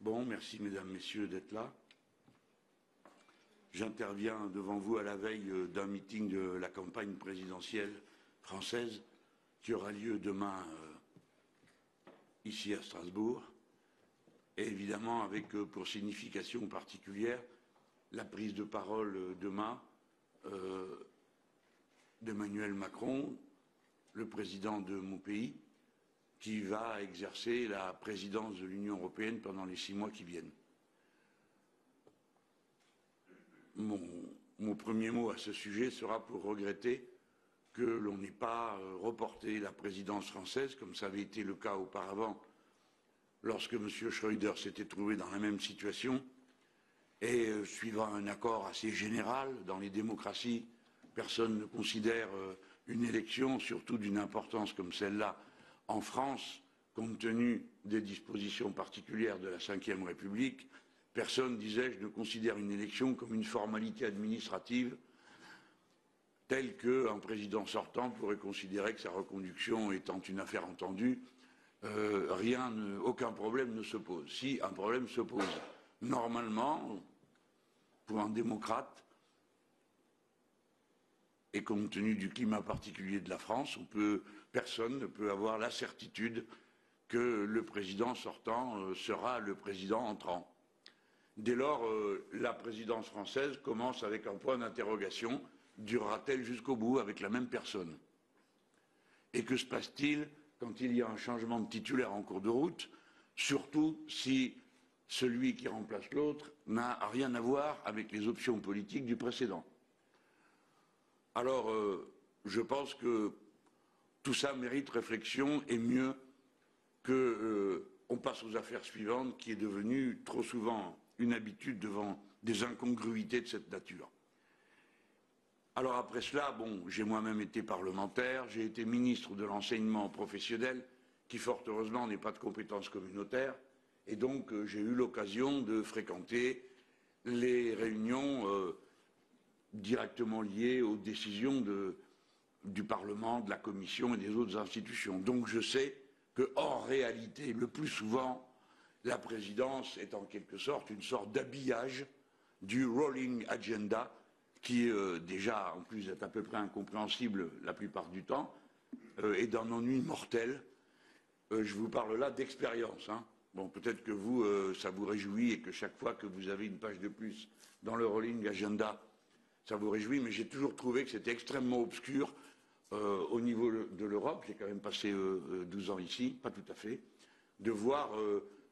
Bon, merci mesdames, messieurs d'être là. J'interviens devant vous à la veille d'un meeting de la campagne présidentielle française qui aura lieu demain ici à Strasbourg, et évidemment avec pour signification particulière la prise de parole demain d'Emmanuel Macron, le président de mon pays, qui va exercer la présidence de l'Union européenne pendant les 6 mois qui viennent. Mon premier mot à ce sujet sera pour regretter que l'on n'ait pas reporté la présidence française, comme ça avait été le cas auparavant, lorsque M. Schröder s'était trouvé dans la même situation, et suivant un accord assez général dans les démocraties, personne ne considère une élection, surtout d'une importance comme celle-là, en France, compte tenu des dispositions particulières de la Ve République. Personne, disais-je, ne considère une élection comme une formalité administrative telle qu'un président sortant pourrait considérer que sa reconduction étant une affaire entendue, aucun problème ne se pose. Si, un problème se pose. Normalement, pour un démocrate, et compte tenu du climat particulier de la France, personne ne peut avoir la certitude que le président sortant sera le président entrant. Dès lors, la présidence française commence avec un point d'interrogation. Durera-t-elle jusqu'au bout avec la même personne? Et que se passe-t-il quand il y a un changement de titulaire en cours de route, surtout si celui qui remplace l'autre n'a rien à voir avec les options politiques du précédent? Alors, je pense que tout ça mérite réflexion, et mieux qu'on passe aux affaires suivantes, qui est devenue trop souvent une habitude devant des incongruités de cette nature. Alors après cela, bon, j'ai moi-même été parlementaire, j'ai été ministre de l'enseignement professionnel, qui fort heureusement n'est pas de compétence communautaire, et donc j'ai eu l'occasion de fréquenter les réunions directement liées aux décisions du Parlement, de la Commission et des autres institutions. Donc je sais que, en réalité, le plus souvent, la présidence est en quelque sorte une sorte d'habillage du rolling agenda qui, déjà, en plus d'être à peu près incompréhensible la plupart du temps, est d'un ennui mortel. Je vous parle là d'expérience, hein. Bon, peut-être que vous, ça vous réjouit et que chaque fois que vous avez une page de plus dans le rolling agenda, ça vous réjouit, mais j'ai toujours trouvé que c'était extrêmement obscur au niveau de l'Europe. J'ai quand même passé 12 ans ici, pas tout à fait, de voir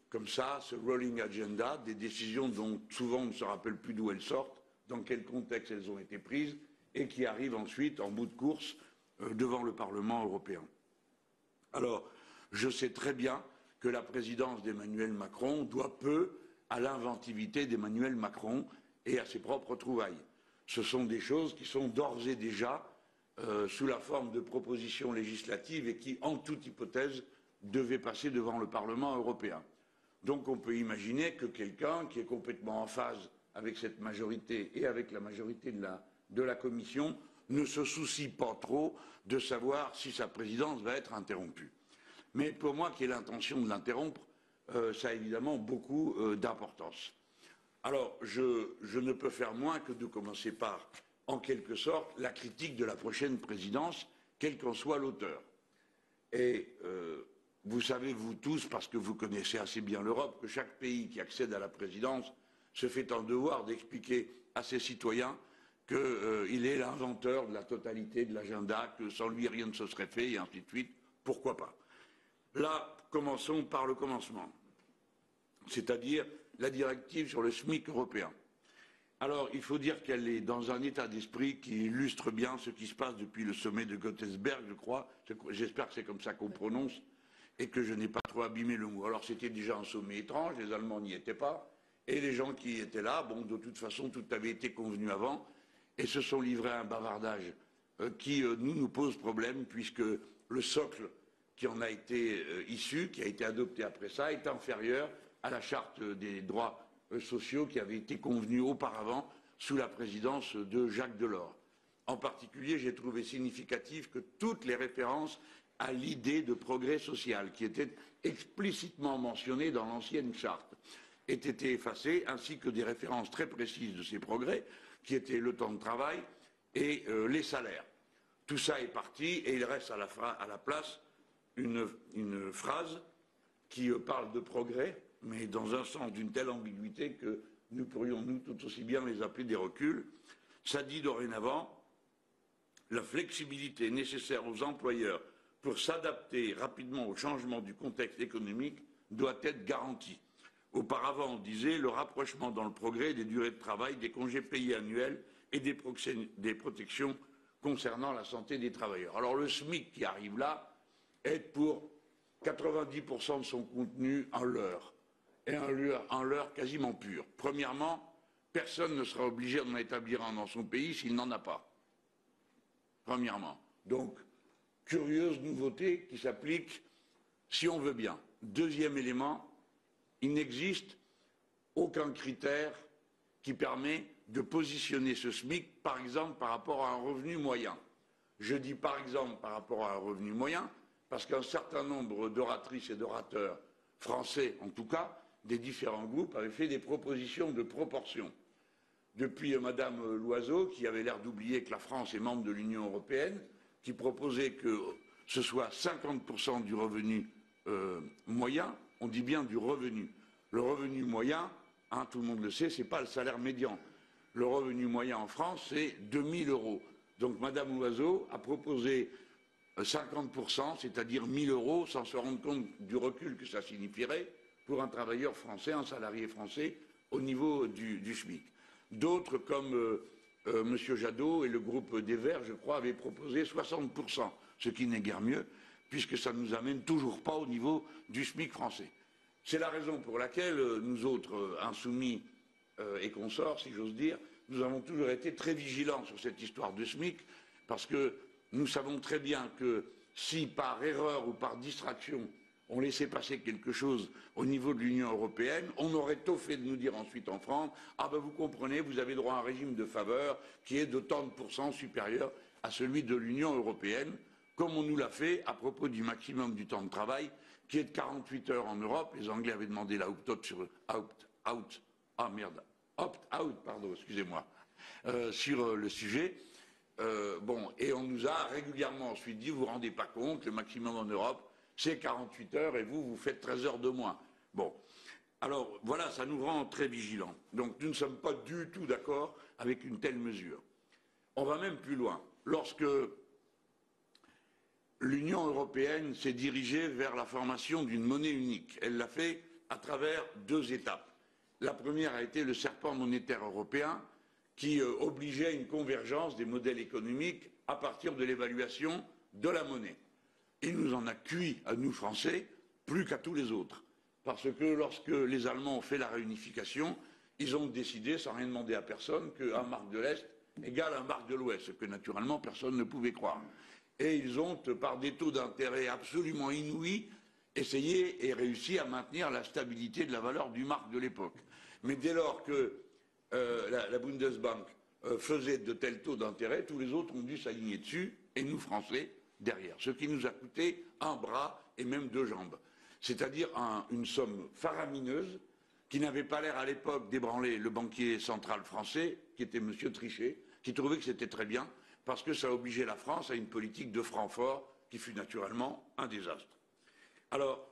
comme ça, ce rolling agenda, des décisions dont souvent on ne se rappelle plus d'où elles sortent, dans quel contexte elles ont été prises, et qui arrivent ensuite, en bout de course, devant le Parlement européen. Alors, je sais très bien que la présidence d'Emmanuel Macron doit peu à l'inventivité d'Emmanuel Macron et à ses propres trouvailles. Ce sont des choses qui sont d'ores et déjà sous la forme de propositions législatives et qui, en toute hypothèse, devaient passer devant le Parlement européen. Donc on peut imaginer que quelqu'un qui est complètement en phase avec cette majorité et avec la majorité de la Commission ne se soucie pas trop de savoir si sa présidence va être interrompue. Mais pour moi, qui ai l'intention de l'interrompre, ça a évidemment beaucoup d'importance. Alors, je ne peux faire moins que de commencer par, en quelque sorte, la critique de la prochaine présidence, quel qu'en soit l'auteur. Et vous savez, vous tous, parce que vous connaissez assez bien l'Europe, que chaque pays qui accède à la présidence se fait un devoir d'expliquer à ses citoyens qu'il est l'inventeur de la totalité de l'agenda, que sans lui rien ne se serait fait, et ainsi de suite. Pourquoi pas? Là, commençons par le commencement, c'est-à-dire la directive sur le SMIC européen. Alors, il faut dire qu'elle est dans un état d'esprit qui illustre bien ce qui se passe depuis le sommet de Göteborg, je crois. J'espère que c'est comme ça qu'on prononce, et que je n'ai pas trop abîmé le mot. Alors c'était déjà un sommet étrange, les Allemands n'y étaient pas, et les gens qui étaient là, bon, de toute façon, tout avait été convenu avant, et se sont livrés à un bavardage qui nous pose problème, puisque le socle qui en a été issu, qui a été adopté après ça, est inférieur à la charte des droits sociaux qui avait été convenue auparavant sous la présidence de Jacques Delors. En particulier, j'ai trouvé significatif que toutes les références à l'idée de progrès social qui était explicitement mentionnée dans l'ancienne charte aient été effacées, ainsi que des références très précises de ces progrès, qui étaient le temps de travail et les salaires. Tout ça est parti et il reste à la place une phrase qui parle de progrès, mais dans un sens d'une telle ambiguïté que nous pourrions nous tout aussi bien les appeler des reculs. Ça dit dorénavant la flexibilité nécessaire aux employeurs pour s'adapter rapidement au changement du contexte économique doit être garantie. Auparavant, on disait le rapprochement dans le progrès des durées de travail, des congés payés annuels et des protections concernant la santé des travailleurs. Alors le SMIC qui arrive là est pour 90% de son contenu en l'heure, et en l'heure quasiment pure. Premièrement, personne ne sera obligé d'en établir un dans son pays s'il n'en a pas. Premièrement. Donc, curieuse nouveauté qui s'applique si on veut bien. Deuxième élément, il n'existe aucun critère qui permet de positionner ce SMIC, par exemple, par rapport à un revenu moyen. Je dis par exemple par rapport à un revenu moyen, parce qu'un certain nombre d'oratrices et d'orateurs français, en tout cas, des différents groupes, avaient fait des propositions de proportion. Depuis Madame Loiseau, qui avait l'air d'oublier que la France est membre de l'Union européenne, qui proposait que ce soit 50% du revenu moyen, on dit bien du revenu. Le revenu moyen, hein, tout le monde le sait, ce n'est pas le salaire médian. Le revenu moyen en France, c'est 2 000 €. Donc Madame Loiseau a proposé 50%, c'est-à-dire 1 000 €, sans se rendre compte du recul que ça signifierait pour un travailleur français, un salarié français, au niveau du SMIC. D'autres, comme M. Jadot et le groupe des Verts, je crois, avaient proposé 60%, ce qui n'est guère mieux, puisque ça ne nous amène toujours pas au niveau du SMIC français. C'est la raison pour laquelle nous autres, insoumis et consorts, si j'ose dire, nous avons toujours été très vigilants sur cette histoire de SMIC, parce que nous savons très bien que si par erreur ou par distraction on laissait passer quelque chose au niveau de l'Union européenne, on aurait tôt fait de nous dire ensuite en France « Ah ben vous comprenez, vous avez droit à un régime de faveur qui est de tant de pourcents supérieur à celui de l'Union européenne », comme on nous l'a fait à propos du maximum du temps de travail qui est de 48 heures en Europe. Les Anglais avaient demandé la opt-out sur opt-out, pardon, excusez-moi, sur le sujet. Bon, et on nous a régulièrement ensuite dit, vous ne vous rendez pas compte, le maximum en Europe, c'est 48 heures et vous, vous faites 13 heures de moins. Bon, alors voilà, ça nous rend très vigilants. Donc nous ne sommes pas du tout d'accord avec une telle mesure. On va même plus loin. Lorsque l'Union européenne s'est dirigée vers la formation d'une monnaie unique, elle l'a fait à travers 2 étapes. La première a été le serpent monétaire européen, qui obligeait une convergence des modèles économiques à partir de l'évaluation de la monnaie. Il nous en a cuit, à nous Français, plus qu'à tous les autres. Parce que lorsque les Allemands ont fait la réunification, ils ont décidé, sans rien demander à personne, qu'un marque de l'Est égale un marque de l'Ouest, ce que naturellement personne ne pouvait croire. Et ils ont, par des taux d'intérêt absolument inouïs, essayé et réussi à maintenir la stabilité de la valeur du marque de l'époque. Mais dès lors que la Bundesbank faisait de tels taux d'intérêt, tous les autres ont dû s'aligner dessus, et nous, Français, derrière. Ce qui nous a coûté un bras et même 2 jambes. C'est-à-dire une somme faramineuse qui n'avait pas l'air à l'époque d'ébranler le banquier central français, qui était M. Trichet, qui trouvait que c'était très bien, parce que ça obligeait la France à une politique de Francfort qui fut naturellement un désastre. Alors,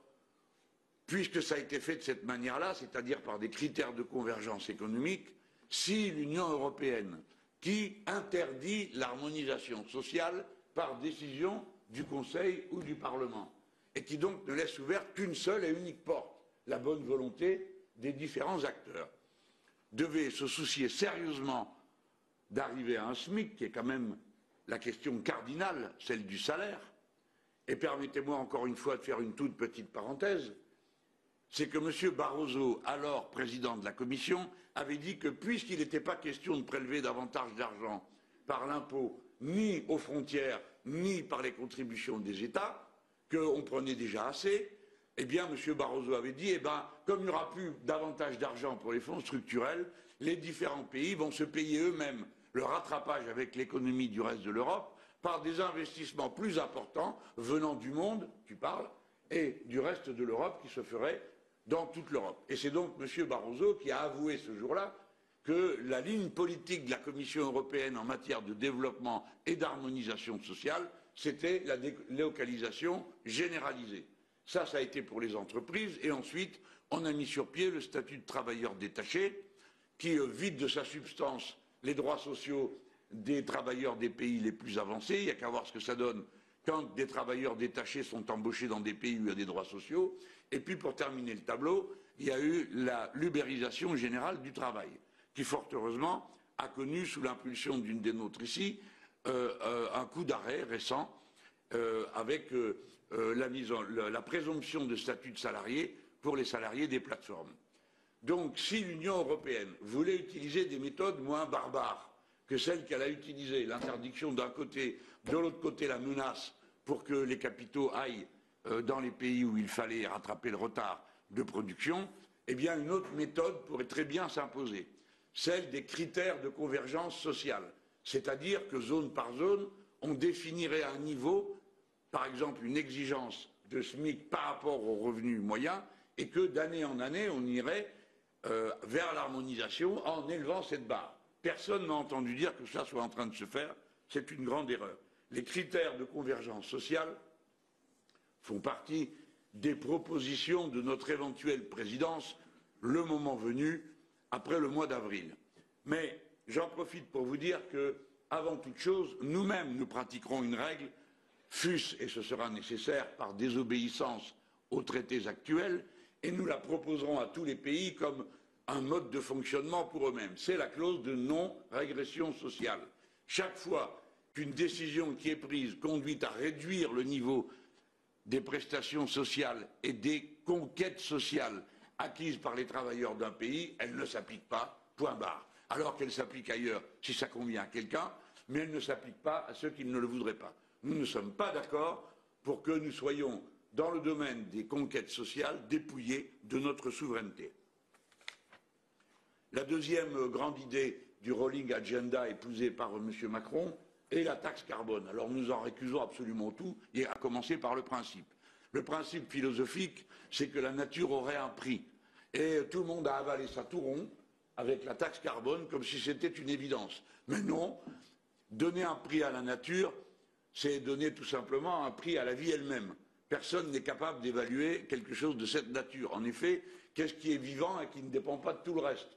puisque ça a été fait de cette manière-là, c'est-à-dire par des critères de convergence économique, si l'Union européenne, qui interdit l'harmonisation sociale par décision du Conseil ou du Parlement, et qui donc ne laisse ouverte qu'une seule et unique porte, la bonne volonté des différents acteurs, devait se soucier sérieusement d'arriver à un SMIC, qui est quand même la question cardinale, celle du salaire, et permettez-moi encore une fois de faire une toute petite parenthèse, c'est que M. Barroso, alors président de la Commission, avait dit que puisqu'il n'était pas question de prélever davantage d'argent par l'impôt, ni aux frontières, ni par les contributions des États, qu'on prenait déjà assez, eh bien M. Barroso avait dit, eh ben, comme il n'y aura plus davantage d'argent pour les fonds structurels, les différents pays vont se payer eux-mêmes le rattrapage avec l'économie du reste de l'Europe par des investissements plus importants venant du monde, tu parles, et du reste de l'Europe qui se feraient dans toute l'Europe. Et c'est donc M. Barroso qui a avoué ce jour-là que la ligne politique de la Commission européenne en matière de développement et d'harmonisation sociale, c'était la délocalisation généralisée. Ça a été pour les entreprises, et ensuite, on a mis sur pied le statut de travailleur détaché, qui vide de sa substance les droits sociaux des travailleurs des pays les plus avancés. Il n'y a qu'à voir ce que ça donne quand des travailleurs détachés sont embauchés dans des pays où il y a des droits sociaux. Et puis, pour terminer le tableau, il y a eu la ubérisation générale du travail, qui, fort heureusement, a connu, sous l'impulsion d'une des nôtres ici, un coup d'arrêt récent, avec la présomption de statut de salarié pour les salariés des plateformes. Donc, si l'Union européenne voulait utiliser des méthodes moins barbares que celles qu'elle a utilisées, l'interdiction d'un côté, de l'autre côté la menace pour que les capitaux aillent dans les pays où il fallait rattraper le retard de production, eh bien une autre méthode pourrait très bien s'imposer, celle des critères de convergence sociale, c'est-à-dire que zone par zone, on définirait un niveau, par exemple une exigence de SMIC par rapport au revenu moyen, et que d'année en année, on irait vers l'harmonisation en élevant cette barre. Personne n'a entendu dire que cela soit en train de se faire, c'est une grande erreur. Les critères de convergence sociale font partie des propositions de notre éventuelle présidence, le moment venu, après le mois d'avril. Mais j'en profite pour vous dire que, avant toute chose, nous-mêmes, nous pratiquerons une règle, fût-ce, et ce sera nécessaire, par désobéissance aux traités actuels, et nous la proposerons à tous les pays comme un mode de fonctionnement pour eux-mêmes. C'est la clause de non-régression sociale. Chaque fois qu'une décision qui est prise conduit à réduire le niveau des prestations sociales et des conquêtes sociales acquises par les travailleurs d'un pays, elle ne s'applique pas, point barre. Alors qu'elle s'applique ailleurs si ça convient à quelqu'un, mais elle ne s'applique pas à ceux qui ne le voudraient pas. Nous ne sommes pas d'accord pour que nous soyons, dans le domaine des conquêtes sociales, dépouillés de notre souveraineté. La deuxième grande idée du rolling agenda épousée par M. Macron est la taxe carbone. Alors nous en récusons absolument tout, et à commencer par le principe. Le principe philosophique, c'est que la nature aurait un prix. Et tout le monde a avalé ça tout rond avec la taxe carbone comme si c'était une évidence. Mais non, donner un prix à la nature, c'est donner tout simplement un prix à la vie elle-même. Personne n'est capable d'évaluer quelque chose de cette nature. En effet, qu'est-ce qui est vivant et qui ne dépend pas de tout le reste ?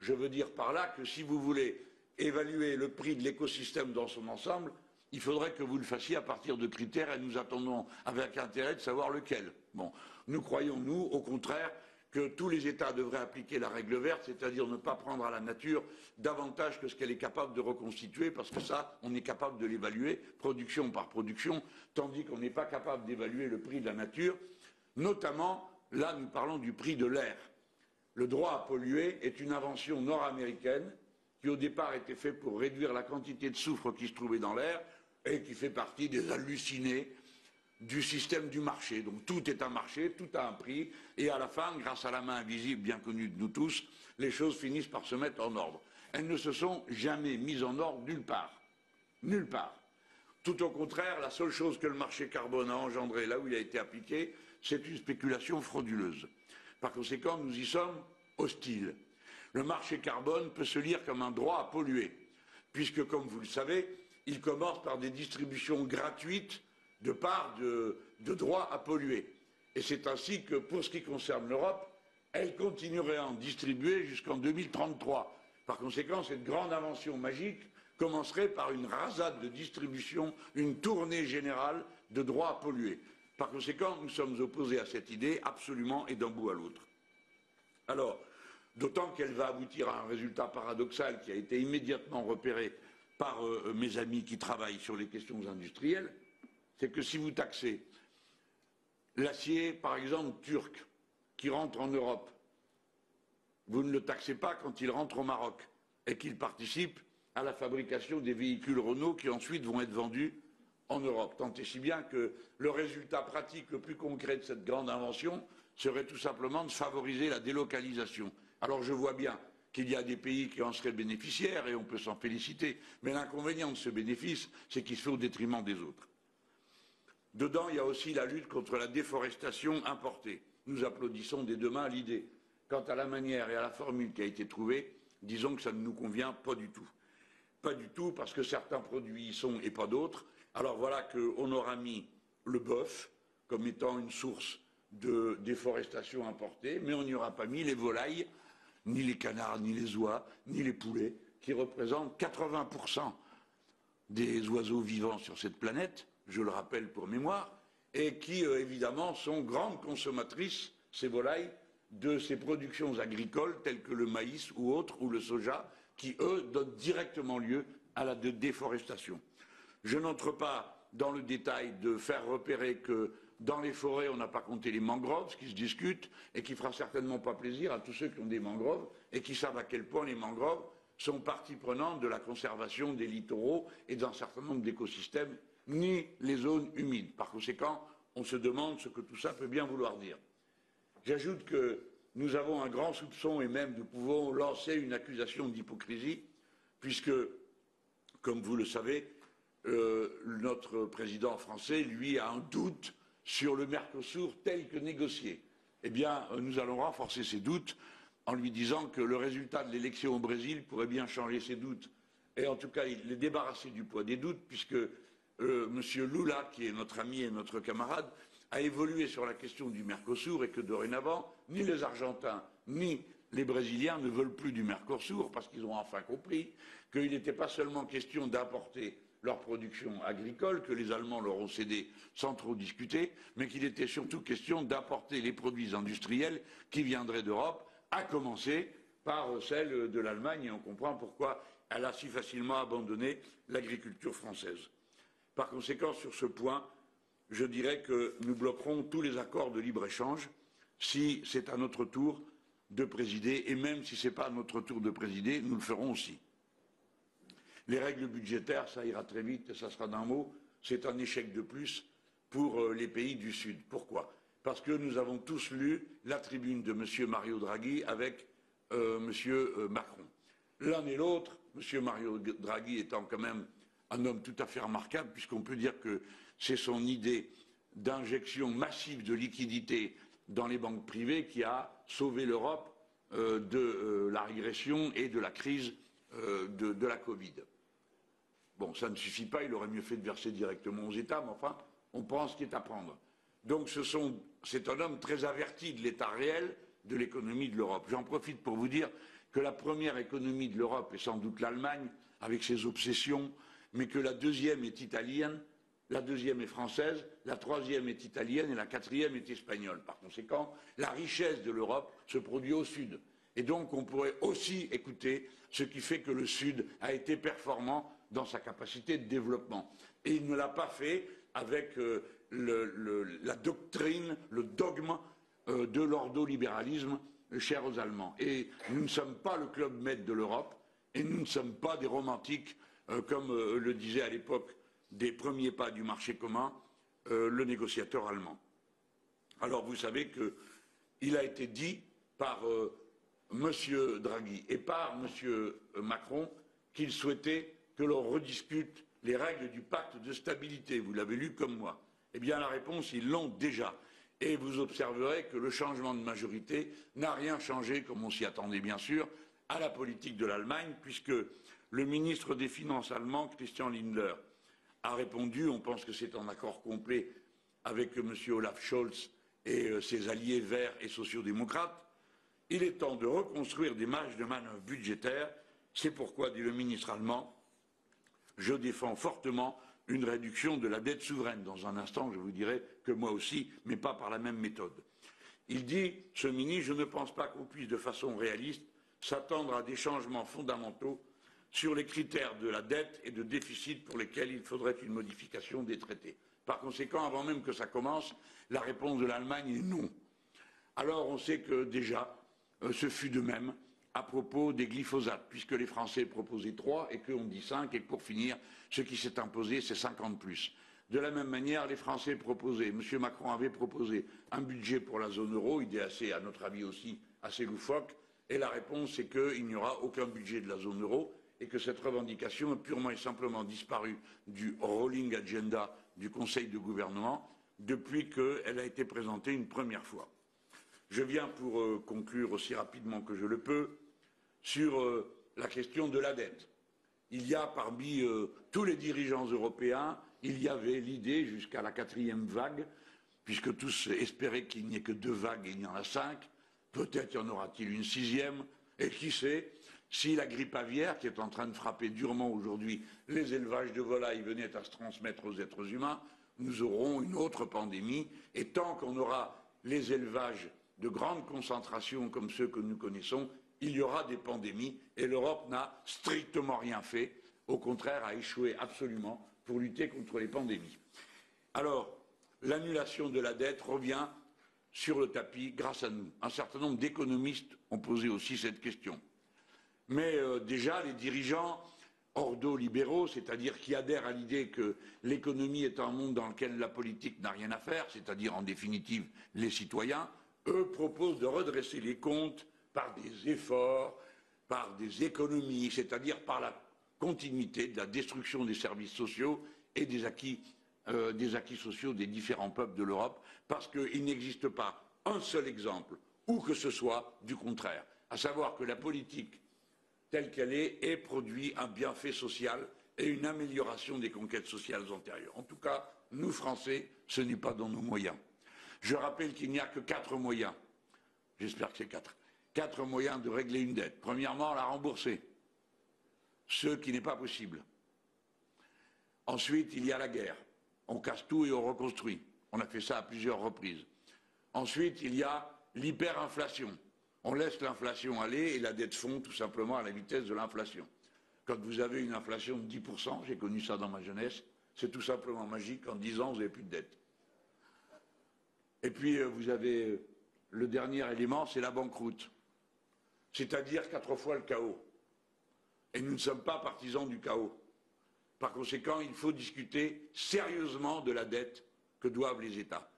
Je veux dire par là que si vous voulez évaluer le prix de l'écosystème dans son ensemble, il faudrait que vous le fassiez à partir de critères et nous attendons avec intérêt de savoir lequel. Bon, nous croyons, nous, au contraire, que tous les États devraient appliquer la règle verte, c'est-à-dire ne pas prendre à la nature davantage que ce qu'elle est capable de reconstituer, parce que ça, on est capable de l'évaluer production par production, tandis qu'on n'est pas capable d'évaluer le prix de la nature. Notamment, là, nous parlons du prix de l'air. Le droit à polluer est une invention nord-américaine qui, au départ, était faite pour réduire la quantité de soufre qui se trouvait dans l'air et qui fait partie des hallucinés du système du marché. Donc tout est un marché, tout a un prix, et à la fin, grâce à la main invisible bien connue de nous tous, les choses finissent par se mettre en ordre. Elles ne se sont jamais mises en ordre nulle part. Nulle part. Tout au contraire, la seule chose que le marché carbone a engendré là où il a été appliqué, c'est une spéculation frauduleuse. Par conséquent, nous y sommes hostiles. Le marché carbone peut se lire comme un droit à polluer, puisque, comme vous le savez, il commence par des distributions gratuites de part de droits à polluer. Et c'est ainsi que, pour ce qui concerne l'Europe, elle continuerait à en distribuer jusqu'en 2033. Par conséquent, cette grande invention magique commencerait par une rasade de distribution, une tournée générale de droits à polluer. Par conséquent, nous sommes opposés à cette idée absolument et d'un bout à l'autre. Alors, d'autant qu'elle va aboutir à un résultat paradoxal qui a été immédiatement repéré par mes amis qui travaillent sur les questions industrielles, c'est que si vous taxez l'acier, par exemple, turc, qui rentre en Europe, vous ne le taxez pas quand il rentre au Maroc et qu'il participe à la fabrication des véhicules Renault qui ensuite vont être vendus en Europe. Tant et si bien que le résultat pratique le plus concret de cette grande invention serait tout simplement de favoriser la délocalisation. Alors je vois bien qu'il y a des pays qui en seraient bénéficiaires et on peut s'en féliciter, mais l'inconvénient de ce bénéfice, c'est qu'il se fait au détriment des autres. Dedans, il y a aussi la lutte contre la déforestation importée. nous applaudissons des deux mains l'idée. Quant à la manière et à la formule qui a été trouvée, disons que ça ne nous convient pas du tout. Pas du tout, parce que certains produits y sont et pas d'autres. Alors voilà qu'on aura mis le bœuf comme étant une source de déforestation importée, mais on n'y aura pas mis les volailles, ni les canards, ni les oies, ni les poulets, qui représentent 80% des oiseaux vivants sur cette planète, je le rappelle pour mémoire, et qui, évidemment, sont grandes consommatrices, ces volailles, de ces productions agricoles telles que le maïs ou autres, ou le soja, qui, eux, donnent directement lieu à la déforestation. Je n'entre pas dans le détail de faire repérer que dans les forêts, on n'a pas compté les mangroves, ce qui se discute, et qui fera certainement pas plaisir à tous ceux qui ont des mangroves, et qui savent à quel point les mangroves sont partie prenante de la conservation des littoraux et d'un certain nombre d'écosystèmes, ni les zones humides. Par conséquent, on se demande ce que tout ça peut bien vouloir dire. J'ajoute que nous avons un grand soupçon et même nous pouvons lancer une accusation d'hypocrisie, puisque, comme vous le savez, notre président français, lui, a un doute sur le Mercosur tel que négocié. Eh bien, nous allons renforcer ses doutes en lui disant que le résultat de l'élection au Brésil pourrait bien changer ses doutes, et en tout cas, il les débarrasser du poids des doutes, puisque M. Lula, qui est notre ami et notre camarade, a évolué sur la question du Mercosur et que dorénavant, ni les Argentins, ni les Brésiliens ne veulent plus du Mercosur parce qu'ils ont enfin compris qu'il n'était pas seulement question d'apporter leur production agricole, que les Allemands leur ont cédé sans trop discuter, mais qu'il était surtout question d'apporter les produits industriels qui viendraient d'Europe, à commencer par celle de l'Allemagne, et on comprend pourquoi elle a si facilement abandonné l'agriculture française. Par conséquent, sur ce point, je dirais que nous bloquerons tous les accords de libre-échange si c'est à notre tour de présider, et même si ce n'est pas à notre tour de présider, nous le ferons aussi. Les règles budgétaires, ça ira très vite, et ça sera d'un mot, c'est un échec de plus pour les pays du Sud. Pourquoi? Parce que nous avons tous lu la tribune de M. Mario Draghi avec M. Macron. L'un et l'autre, M. Mario Draghi étant quand même un homme tout à fait remarquable, puisqu'on peut dire que c'est son idée d'injection massive de liquidités dans les banques privées qui a sauvé l'Europe de la régression et de la crise de la Covid. Bon, ça ne suffit pas, il aurait mieux fait de verser directement aux États, mais enfin, on prend ce qui est à prendre. Donc c'est un homme très averti de l'état réel de l'économie de l'Europe. J'en profite pour vous dire que la première économie de l'Europe est sans doute l'Allemagne, avec ses obsessions, mais que la deuxième est italienne, la deuxième est française, la troisième est italienne et la quatrième est espagnole. Par conséquent, la richesse de l'Europe se produit au Sud. Et donc on pourrait aussi écouter ce qui fait que le Sud a été performant dans sa capacité de développement. Et il ne l'a pas fait avec la doctrine, le dogme de l'ordolibéralisme cher aux Allemands. Et nous ne sommes pas le club maître de l'Europe et nous ne sommes pas des romantiques comme le disait à l'époque des premiers pas du marché commun le négociateur allemand. Alors vous savez qu'il a été dit par M. Draghi et par M. Macron qu'il souhaitait que l'on rediscute les règles du pacte de stabilité. Vous l'avez lu comme moi. Eh bien la réponse, ils l'ont déjà. Et vous observerez que le changement de majorité n'a rien changé, comme on s'y attendait bien sûr, à la politique de l'Allemagne, puisque le ministre des Finances allemand, Christian Lindner, a répondu, on pense que c'est en accord complet avec M. Olaf Scholz et ses alliés verts et sociaux-démocrates, il est temps de reconstruire des marges de manœuvre budgétaires. C'est pourquoi, dit le ministre allemand, je défends fortement une réduction de la dette souveraine. Dans un instant, je vous dirai que moi aussi, mais pas par la même méthode. Il dit, ce ministre, je ne pense pas qu'on puisse de façon réaliste s'attendre à des changements fondamentaux sur les critères de la dette et de déficit pour lesquels il faudrait une modification des traités. Par conséquent, avant même que ça commence, la réponse de l'Allemagne est non. Alors on sait que déjà, ce fut de même à propos des glyphosates, puisque les Français proposaient 3 et qu'on dit 5, et que pour finir, ce qui s'est imposé, c'est 50 plus. De la même manière, les Français proposaient, M. Macron avait proposé un budget pour la zone euro, idée assez, à notre avis aussi, assez loufoque, et la réponse c'est qu'il n'y aura aucun budget de la zone euro, et que cette revendication a purement et simplement disparu du rolling agenda du Conseil de gouvernement depuis qu'elle a été présentée une première fois. Je viens, pour conclure aussi rapidement que je le peux, sur la question de la dette. Il y a parmi tous les dirigeants européens, il y avait l'idée jusqu'à la quatrième vague, puisque tous espéraient qu'il n'y ait que 2 vagues et il y en a 5, peut-être y en aura-t-il une 6e, et qui sait si la grippe aviaire, qui est en train de frapper durement aujourd'hui les élevages de volailles, venait à se transmettre aux êtres humains, nous aurons une autre pandémie, et tant qu'on aura les élevages de grande concentration comme ceux que nous connaissons, il y aura des pandémies, et l'Europe n'a strictement rien fait, au contraire a échoué absolument pour lutter contre les pandémies. Alors, l'annulation de la dette revient sur le tapis grâce à nous. Un certain nombre d'économistes ont posé aussi cette question. Mais déjà, les dirigeants ordo-libéraux, c'est-à-dire qui adhèrent à l'idée que l'économie est un monde dans lequel la politique n'a rien à faire, c'est-à-dire en définitive les citoyens, eux proposent de redresser les comptes par des efforts, par des économies, c'est-à-dire par la continuité de la destruction des services sociaux et des acquis sociaux des différents peuples de l'Europe, parce qu'il n'existe pas un seul exemple, où que ce soit, du contraire. À savoir que la politique telle qu'elle est, ait produit un bienfait social et une amélioration des conquêtes sociales antérieures. En tout cas, nous, Français, ce n'est pas dans nos moyens. Je rappelle qu'il n'y a que 4 moyens, j'espère que c'est 4 moyens de régler une dette. Premièrement, la rembourser, ce qui n'est pas possible. Ensuite, il y a la guerre. On casse tout et on reconstruit. On a fait ça à plusieurs reprises. Ensuite, il y a l'hyperinflation. On laisse l'inflation aller et la dette fond tout simplement à la vitesse de l'inflation. Quand vous avez une inflation de 10%, j'ai connu ça dans ma jeunesse, c'est tout simplement magique, en 10 ans, vous n'avez plus de dette. Et puis, vous avez le dernier élément, c'est la banqueroute. C'est-à-dire 4 fois le chaos. Et nous ne sommes pas partisans du chaos. Par conséquent, il faut discuter sérieusement de la dette que doivent les États.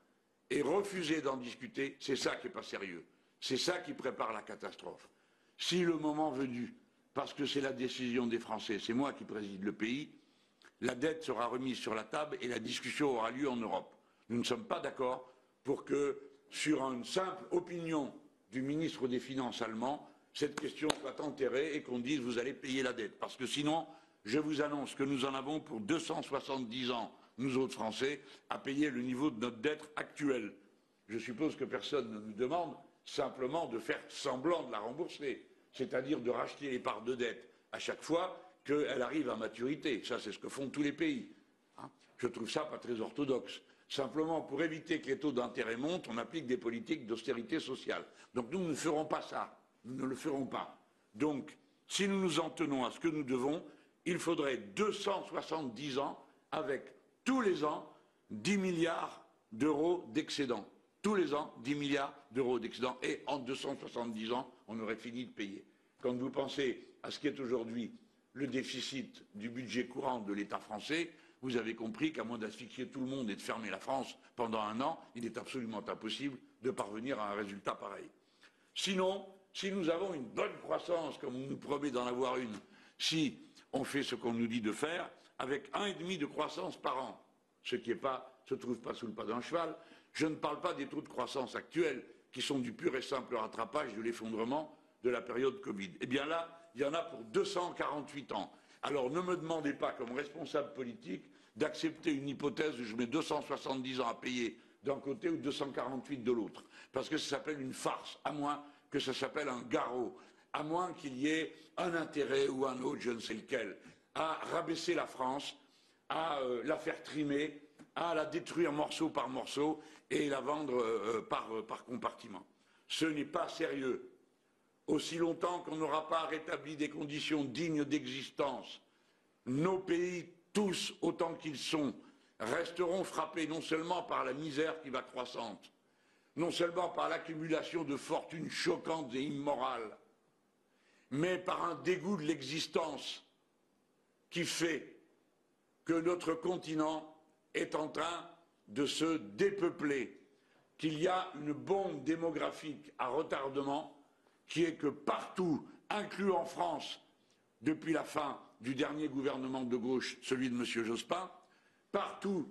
Et refuser d'en discuter, c'est ça qui n'est pas sérieux. C'est ça qui prépare la catastrophe. Si le moment venu, parce que c'est la décision des Français, c'est moi qui préside le pays, la dette sera remise sur la table et la discussion aura lieu en Europe. Nous ne sommes pas d'accord pour que, sur une simple opinion du ministre des Finances allemand, cette question soit enterrée et qu'on dise « vous allez payer la dette ». Parce que sinon, je vous annonce que nous en avons pour 270 ans, nous autres Français, à payer le niveau de notre dette actuelle. Je suppose que personne ne nous demande simplement de faire semblant de la rembourser, c'est-à-dire de racheter les parts de dette à chaque fois qu'elle arrive à maturité. Ça, c'est ce que font tous les pays. Hein ? Je trouve ça pas très orthodoxe. Simplement, pour éviter que les taux d'intérêt montent, on applique des politiques d'austérité sociale. Donc nous ne ferons pas ça. Nous ne le ferons pas. Donc, si nous nous en tenons à ce que nous devons, il faudrait 270 ans avec, tous les ans, 10 milliards d'euros d'excédent. Tous les ans, 10 milliards d'euros d'excédent, et en 270 ans, on aurait fini de payer. Quand vous pensez à ce qui est aujourd'hui le déficit du budget courant de l'État français, vous avez compris qu'à moins d'asphyxier tout le monde et de fermer la France pendant 1 an, il est absolument impossible de parvenir à un résultat pareil. Sinon, si nous avons une bonne croissance, comme on nous promet d'en avoir une, si on fait ce qu'on nous dit de faire, avec 1,5 de croissance par an, ce qui ne se trouve pas sous le pas d'un cheval. Je ne parle pas des taux de croissance actuels, qui sont du pur et simple rattrapage de l'effondrement de la période Covid. Eh bien là, il y en a pour 248 ans. Alors ne me demandez pas, comme responsable politique, d'accepter une hypothèse où je mets 270 ans à payer d'un côté ou 248 de l'autre. Parce que ça s'appelle une farce, à moins que ça s'appelle un garrot, à moins qu'il y ait un intérêt ou un autre, je ne sais lequel, à rabaisser la France, à la faire trimer, à la détruire morceau par morceau et la vendre par compartiment. Ce n'est pas sérieux. Aussi longtemps qu'on n'aura pas rétabli des conditions dignes d'existence, nos pays, tous autant qu'ils sont, resteront frappés non seulement par la misère qui va croissante, non seulement par l'accumulation de fortunes choquantes et immorales, mais par un dégoût de l'existence qui fait que notre continent est en train de se dépeupler, qu'il y a une bombe démographique à retardement qui est que partout, inclus en France, depuis la fin du dernier gouvernement de gauche, celui de M. Jospin, partout,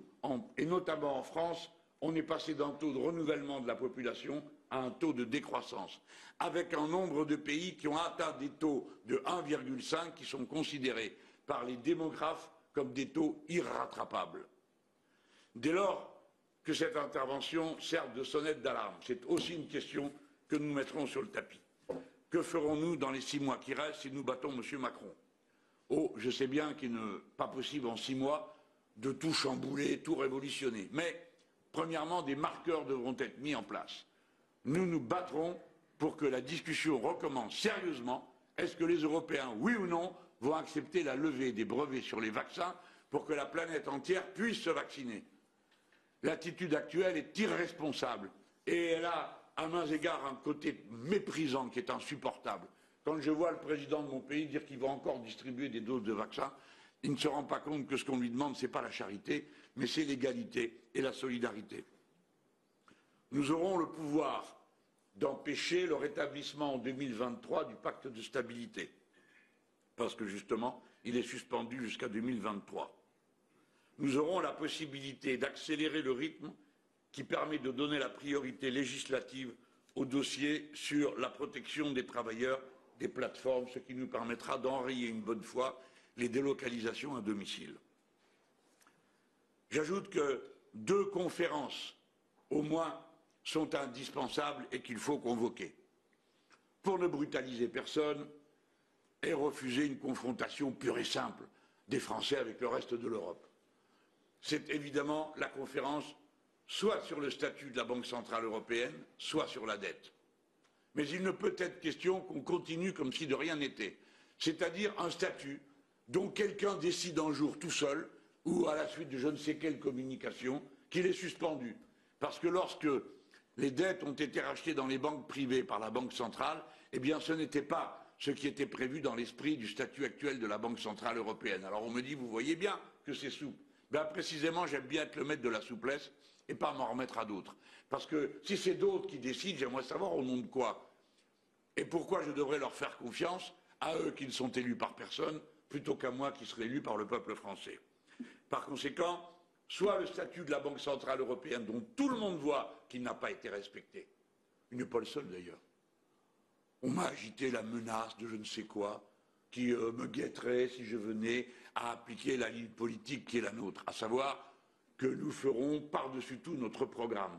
et notamment en France, on est passé d'un taux de renouvellement de la population à un taux de décroissance, avec un nombre de pays qui ont atteint des taux de 1,5 qui sont considérés par les démographes comme des taux irrattrapables. Dès lors que cette intervention serve de sonnette d'alarme, c'est aussi une question que nous mettrons sur le tapis. Que ferons-nous dans les 6 mois qui restent si nous battons M. Macron? Oh, je sais bien qu'il n'est pas possible en 6 mois de tout chambouler, tout révolutionner. Mais, premièrement, des marqueurs devront être mis en place. Nous nous battrons pour que la discussion recommence sérieusement. Est-ce que les Européens, oui ou non, vont accepter la levée des brevets sur les vaccins pour que la planète entière puisse se vacciner? L'attitude actuelle est irresponsable et elle a, à mains égards, un côté méprisant qui est insupportable. Quand je vois le président de mon pays dire qu'il va encore distribuer des doses de vaccins, il ne se rend pas compte que ce qu'on lui demande, ce n'est pas la charité, mais c'est l'égalité et la solidarité. Nous aurons le pouvoir d'empêcher le rétablissement en 2023 du pacte de stabilité, parce que justement, il est suspendu jusqu'à 2023. Nous aurons la possibilité d'accélérer le rythme qui permet de donner la priorité législative au dossier sur la protection des travailleurs des plateformes, ce qui nous permettra d'enrayer une bonne fois les délocalisations à domicile. J'ajoute que 2 conférences, au moins, sont indispensables et qu'il faut convoquer, pour ne brutaliser personne et refuser une confrontation pure et simple des Français avec le reste de l'Europe. C'est évidemment la conférence soit sur le statut de la Banque centrale européenne, soit sur la dette. Mais il ne peut être question qu'on continue comme si de rien n'était, c'est-à-dire un statut dont quelqu'un décide un jour tout seul, ou à la suite de je ne sais quelle communication, qu'il est suspendu. Parce que lorsque les dettes ont été rachetées dans les banques privées par la Banque centrale, eh bien ce n'était pas ce qui était prévu dans l'esprit du statut actuel de la Banque centrale européenne. Alors on me dit, vous voyez bien que c'est souple. Ben précisément, j'aime bien être le maître de la souplesse et pas m'en remettre à d'autres. Parce que si c'est d'autres qui décident, j'aimerais savoir au nom de quoi. Et pourquoi je devrais leur faire confiance, à eux qui ne sont élus par personne, plutôt qu'à moi qui serai élu par le peuple français. Par conséquent, soit le statut de la Banque centrale européenne, dont tout le monde voit qu'il n'a pas été respecté, il n'est pas le seul d'ailleurs. On m'a agité la menace de je ne sais quoi, qui me guetterait si je venais à appliquer la ligne politique qui est la nôtre, à savoir que nous ferons par-dessus tout notre programme,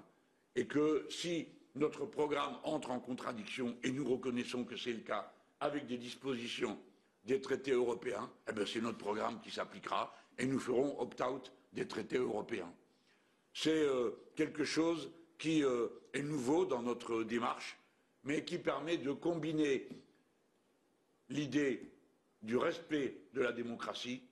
et que si notre programme entre en contradiction, et nous reconnaissons que c'est le cas, avec des dispositions des traités européens, eh bien c'est notre programme qui s'appliquera, et nous ferons opt-out des traités européens. C'est quelque chose qui est nouveau dans notre démarche, mais qui permet de combiner l'idée du respect de la démocratie,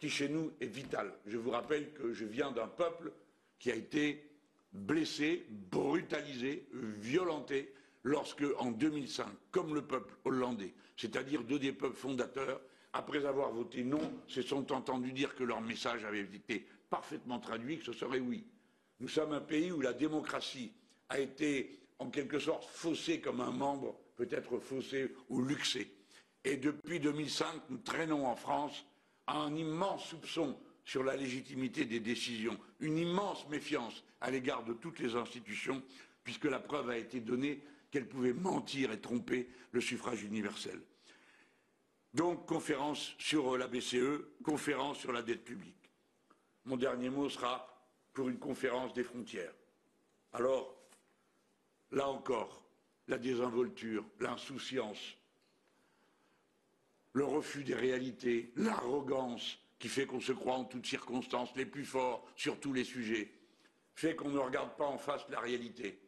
qui chez nous est vitale. Je vous rappelle que je viens d'un peuple qui a été blessé, brutalisé, violenté, lorsque, en 2005, comme le peuple hollandais, c'est-à-dire 2 des peuples fondateurs, après avoir voté non, se sont entendus dire que leur message avait été parfaitement traduit, que ce serait oui. Nous sommes un pays où la démocratie a été, en quelque sorte, faussée comme un membre, peut-être faussée ou luxée. Et depuis 2005, nous traînons en France un immense soupçon sur la légitimité des décisions, une immense méfiance à l'égard de toutes les institutions, puisque la preuve a été donnée qu'elle pouvait mentir et tromper le suffrage universel. Donc, conférence sur la BCE, conférence sur la dette publique. Mon dernier mot sera pour une conférence des frontières. Alors, là encore, la désinvolture, l'insouciance, le refus des réalités, l'arrogance qui fait qu'on se croit en toutes circonstances les plus forts sur tous les sujets, fait qu'on ne regarde pas en face la réalité.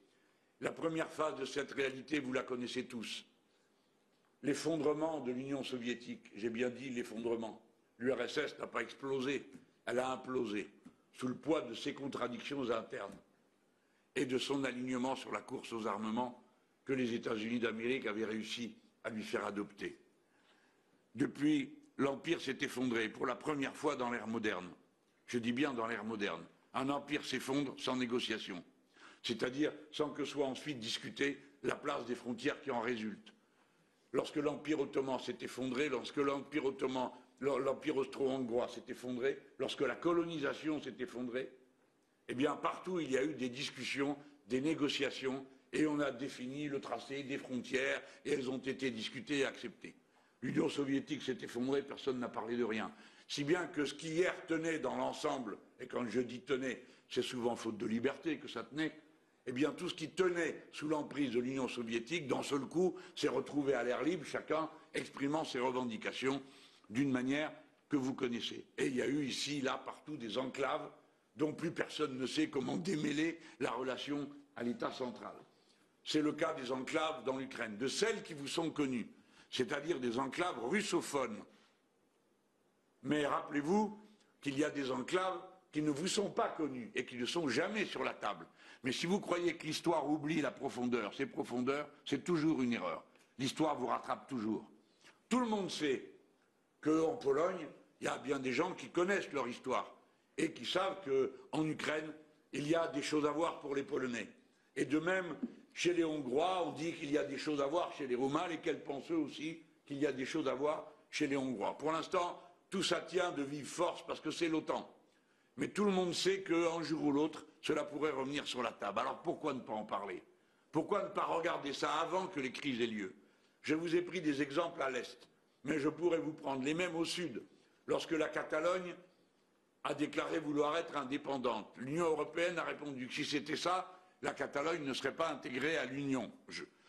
La première phase de cette réalité, vous la connaissez tous. L'effondrement de l'Union soviétique, j'ai bien dit l'effondrement. L'URSS n'a pas explosé, elle a implosé, sous le poids de ses contradictions internes et de son alignement sur la course aux armements que les États-Unis d'Amérique avaient réussi à lui faire adopter. Depuis, l'Empire s'est effondré pour la première fois dans l'ère moderne. Je dis bien dans l'ère moderne. Un empire s'effondre sans négociation. C'est-à-dire sans que soit ensuite discutée la place des frontières qui en résultent. Lorsque l'Empire ottoman s'est effondré, lorsque l'Empire austro-hongrois s'est effondré, lorsque la colonisation s'est effondrée, eh bien partout il y a eu des discussions, des négociations et on a défini le tracé des frontières, et elles ont été discutées et acceptées. L'Union soviétique s'est effondrée, personne n'a parlé de rien. Si bien que ce qui hier tenait dans l'ensemble, et quand je dis tenait, c'est souvent faute de liberté que ça tenait, eh bien tout ce qui tenait sous l'emprise de l'Union soviétique, d'un seul coup, s'est retrouvé à l'air libre, chacun exprimant ses revendications d'une manière que vous connaissez. Et il y a eu ici, là, partout, des enclaves dont plus personne ne sait comment démêler la relation à l'État central. C'est le cas des enclaves dans l'Ukraine, de celles qui vous sont connues, c'est-à-dire des enclaves russophones. Mais rappelez-vous qu'il y a des enclaves qui ne vous sont pas connues et qui ne sont jamais sur la table. Mais si vous croyez que l'histoire oublie la profondeur, ces profondeurs, c'est toujours une erreur. L'histoire vous rattrape toujours. Tout le monde sait qu'en Pologne, il y a bien des gens qui connaissent leur histoire et qui savent qu'en Ukraine, il y a des choses à voir pour les Polonais. Et de même, chez les Hongrois, on dit qu'il y a des choses à voir chez les Roumains, et qu'elles pensent eux aussi qu'il y a des choses à voir chez les Hongrois. Pour l'instant, tout ça tient de vive force parce que c'est l'OTAN. Mais tout le monde sait qu'un jour ou l'autre, cela pourrait revenir sur la table. Alors pourquoi ne pas en parler? Pourquoi ne pas regarder ça avant que les crises aient lieu? Je vous ai pris des exemples à l'Est, mais je pourrais vous prendre les mêmes au Sud. Lorsque la Catalogne a déclaré vouloir être indépendante, l'Union européenne a répondu que si c'était ça, la Catalogne ne serait pas intégrée à l'Union.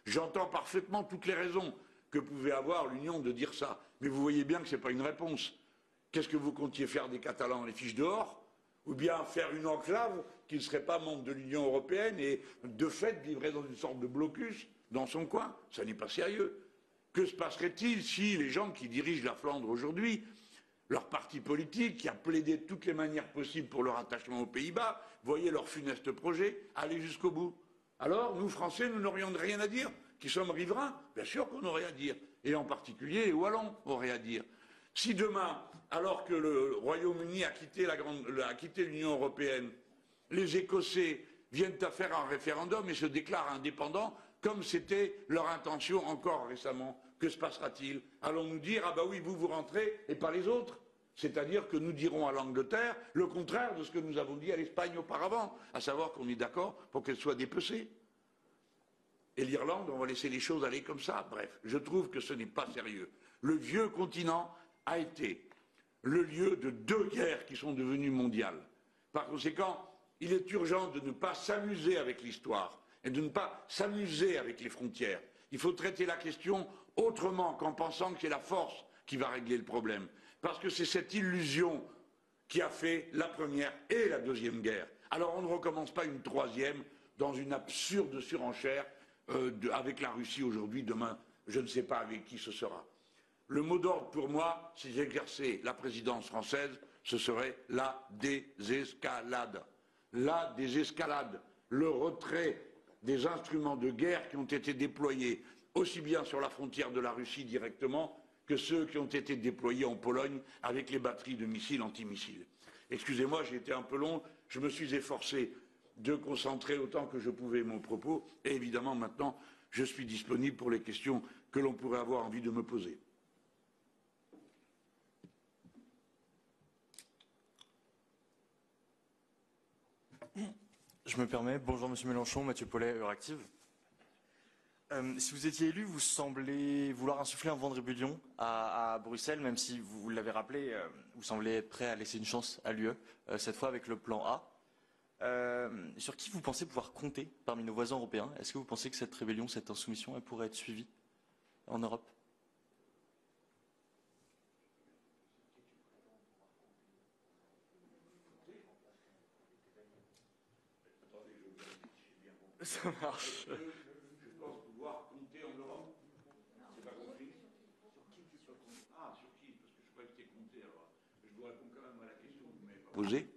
J'entends parfaitement toutes les raisons que pouvait avoir l'Union de dire ça, mais vous voyez bien que ce n'est pas une réponse. Qu'est-ce que vous comptiez faire des Catalans? Les fiches dehors? Ou bien faire une enclave qui ne serait pas membre de l'Union européenne et de fait vivrait dans une sorte de blocus dans son coin? Ça n'est pas sérieux. Que se passerait-il si les gens qui dirigent la Flandre aujourd'hui, leur parti politique qui a plaidé de toutes les manières possibles pour leur attachement aux Pays-Bas, voyaient leur funeste projet aller jusqu'au bout? Alors, nous, Français, nous n'aurions rien à dire. Qui sommes riverains, bien sûr qu'on aurait à dire. Et en particulier, les Wallons auraient à dire. Si demain, alors que le Royaume-Uni a quitté l'Union européenne, les Écossais viennent à faire un référendum et se déclarent indépendants, comme c'était leur intention encore récemment, que se passera-t-il? Allons-nous dire « Ah ben oui, vous, vous rentrez et pas les autres ». C'est-à-dire que nous dirons à l'Angleterre le contraire de ce que nous avons dit à l'Espagne auparavant, à savoir qu'on est d'accord pour qu'elle soit dépecée. Et l'Irlande, on va laisser les choses aller comme ça. Bref, je trouve que ce n'est pas sérieux. Le vieux continent a été le lieu de deux guerres qui sont devenues mondiales. Par conséquent, il est urgent de ne pas s'amuser avec l'histoire et de ne pas s'amuser avec les frontières. Il faut traiter la question autrement qu'en pensant que c'est la force qui va régler le problème. Parce que c'est cette illusion qui a fait la première et la deuxième guerre. Alors on ne recommence pas une troisième dans une absurde surenchère avec la Russie aujourd'hui, demain, je ne sais pas avec qui ce sera. Le mot d'ordre pour moi, si j'exerçais la présidence française, ce serait la désescalade. La désescalade, le retrait des instruments de guerre qui ont été déployés, aussi bien sur la frontière de la Russie directement que ceux qui ont été déployés en Pologne avec les batteries de missiles antimissiles. Excusez-moi, j'ai été un peu long, je me suis efforcé de concentrer autant que je pouvais mon propos, et évidemment maintenant, je suis disponible pour les questions que l'on pourrait avoir envie de me poser. Je me permets. Bonjour Monsieur Mélenchon, Mathieu Paulet, Euractiv. Si vous étiez élu, vous semblez vouloir insuffler un vent de rébellion à Bruxelles, même si vous l'avez rappelé, vous semblez être prêt à laisser une chance à l'UE, cette fois avec le plan A. Sur qui vous pensez pouvoir compter parmi nos voisins européens? Est-ce que vous pensez que cette rébellion, cette insoumission, elle pourrait être suivie en Europe? Ça marche. Je pense pouvoir compter en Europe. C'est pas compris. Sur qui tu peux compter? Ah, sur qui? Parce que je crois que tu es compté. Alors, je vous réponds quand même à la question que vous m'avez posée.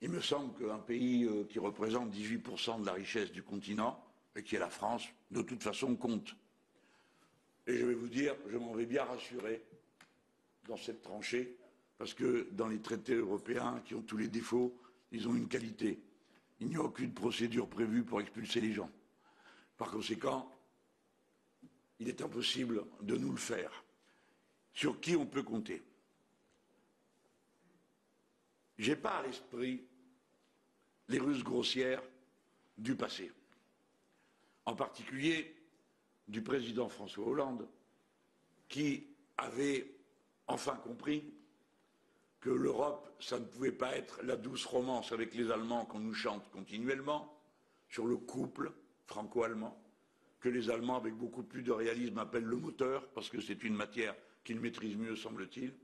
Il me semble qu'un pays qui représente 18% de la richesse du continent, et qui est la France, de toute façon compte. Et je vais vous dire, je m'en vais bien rassuré dans cette tranchée, parce que dans les traités européens, qui ont tous les défauts, ils ont une qualité. Il n'y a aucune procédure prévue pour expulser les gens. Par conséquent, il est impossible de nous le faire. Sur qui on peut compter? Je n'ai pas à l'esprit les Russes grossières du passé, en particulier du président François Hollande, qui avait enfin compris que l'Europe, ça ne pouvait pas être la douce romance avec les Allemands qu'on nous chante continuellement, sur le couple franco-allemand, que les Allemands, avec beaucoup plus de réalisme, appellent le moteur, parce que c'est une matière qu'ils maîtrisent mieux, semble-t-il,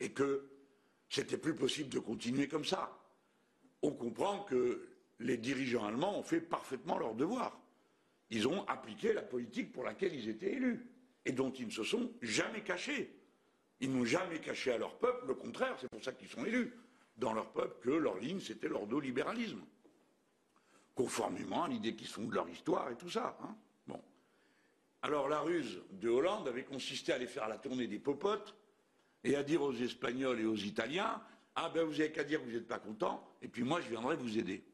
et que c'était plus possible de continuer comme ça. On comprend que les dirigeants allemands ont fait parfaitement leur devoir. Ils ont appliqué la politique pour laquelle ils étaient élus, et dont ils ne se sont jamais cachés. Ils n'ont jamais caché à leur peuple, le contraire, c'est pour ça qu'ils sont élus, dans leur peuple, que leur ligne, c'était l'ordo-libéralisme, conformément à l'idée qu'ils sont de leur histoire et tout ça. Hein. Bon. Alors la ruse de Hollande avait consisté à les faire à la tournée des popotes et à dire aux Espagnols et aux Italiens « Ah ben vous n'avez qu'à dire que vous n'êtes pas contents, et puis moi je viendrai vous aider. »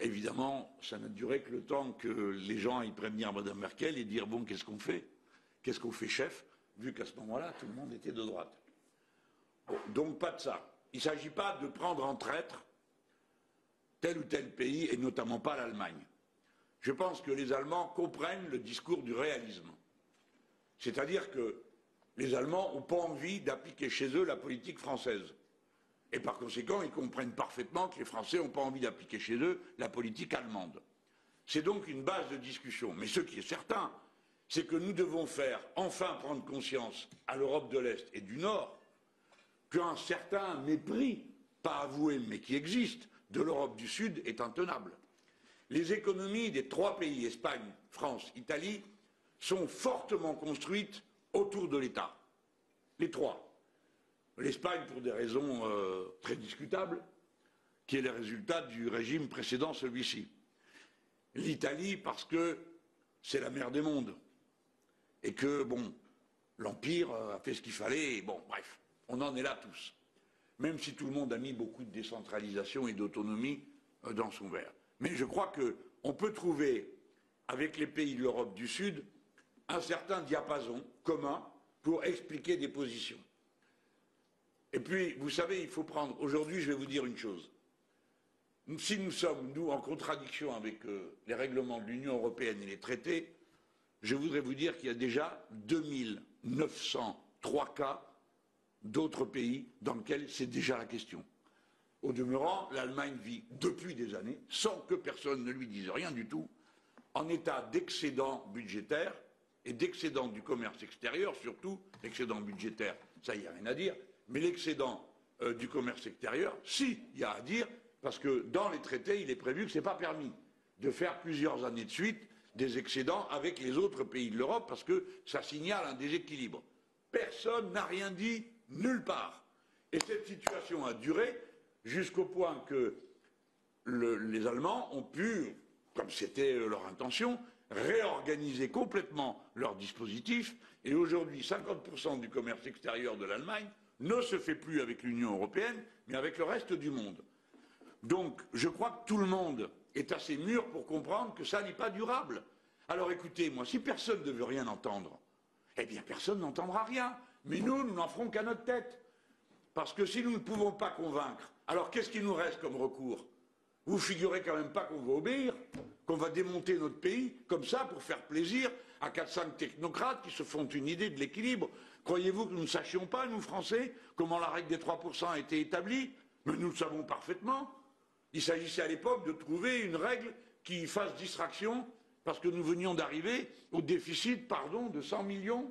Évidemment, ça n'a duré que le temps que les gens aillent prévenir Mme Merkel et dire « Bon, qu'est-ce qu'on fait ? Qu'est-ce qu'on fait, chef ?» vu qu'à ce moment-là, tout le monde était de droite. Bon, donc pas de ça. Il ne s'agit pas de prendre en traître tel ou tel pays, et notamment pas l'Allemagne. Je pense que les Allemands comprennent le discours du réalisme. C'est-à-dire que les Allemands n'ont pas envie d'appliquer chez eux la politique française. Et par conséquent, ils comprennent parfaitement que les Français n'ont pas envie d'appliquer chez eux la politique allemande. C'est donc une base de discussion. Mais ce qui est certain, c'est que nous devons faire enfin prendre conscience à l'Europe de l'Est et du Nord qu'un certain mépris, pas avoué mais qui existe, de l'Europe du Sud est intenable. Les économies des trois pays, Espagne, France, Italie, sont fortement construites autour de l'État. Les trois. L'Espagne pour des raisons très discutables, qui est le résultat du régime précédent, celui-ci. L'Italie parce que c'est la mère des mondes. Et que, bon, l'Empire a fait ce qu'il fallait, et bon, bref, on en est là tous. Même si tout le monde a mis beaucoup de décentralisation et d'autonomie dans son verre. Mais je crois qu'on peut trouver, avec les pays de l'Europe du Sud, un certain diapason commun pour expliquer des positions. Et puis, vous savez, il faut prendre... Aujourd'hui, je vais vous dire une chose. Si nous sommes, nous, en contradiction avec les règlements de l'Union européenne et les traités... Je voudrais vous dire qu'il y a déjà 2903 cas d'autres pays dans lesquels c'est déjà la question. Au demeurant, l'Allemagne vit depuis des années, sans que personne ne lui dise rien du tout, en état d'excédent budgétaire et d'excédent du commerce extérieur, surtout l'excédent budgétaire, ça y a rien à dire, mais l'excédent du commerce extérieur, si, il y a à dire, parce que dans les traités, il est prévu que ce n'est pas permis de faire plusieurs années de suite des excédents avec les autres pays de l'Europe, parce que ça signale un déséquilibre. Personne n'a rien dit, nulle part. Et cette situation a duré jusqu'au point que les Allemands ont pu, comme c'était leur intention, réorganiser complètement leur dispositif, et aujourd'hui 50% du commerce extérieur de l'Allemagne ne se fait plus avec l'Union européenne, mais avec le reste du monde. Donc, je crois que tout le monde est assez mûr pour comprendre que ça n'est pas durable. Alors écoutez, moi, si personne ne veut rien entendre, eh bien personne n'entendra rien. Mais nous, nous n'en ferons qu'à notre tête. Parce que si nous ne pouvons pas convaincre, alors qu'est-ce qui nous reste comme recours? Vous figurez quand même pas qu'on va obéir, qu'on va démonter notre pays, comme ça, pour faire plaisir à 4-5 technocrates qui se font une idée de l'équilibre. Croyez-vous que nous ne sachions pas, nous Français, comment la règle des 3% a été établie? Mais nous le savons parfaitement. Il s'agissait à l'époque de trouver une règle qui fasse distraction, parce que nous venions d'arriver au déficit, pardon, de 100 millions,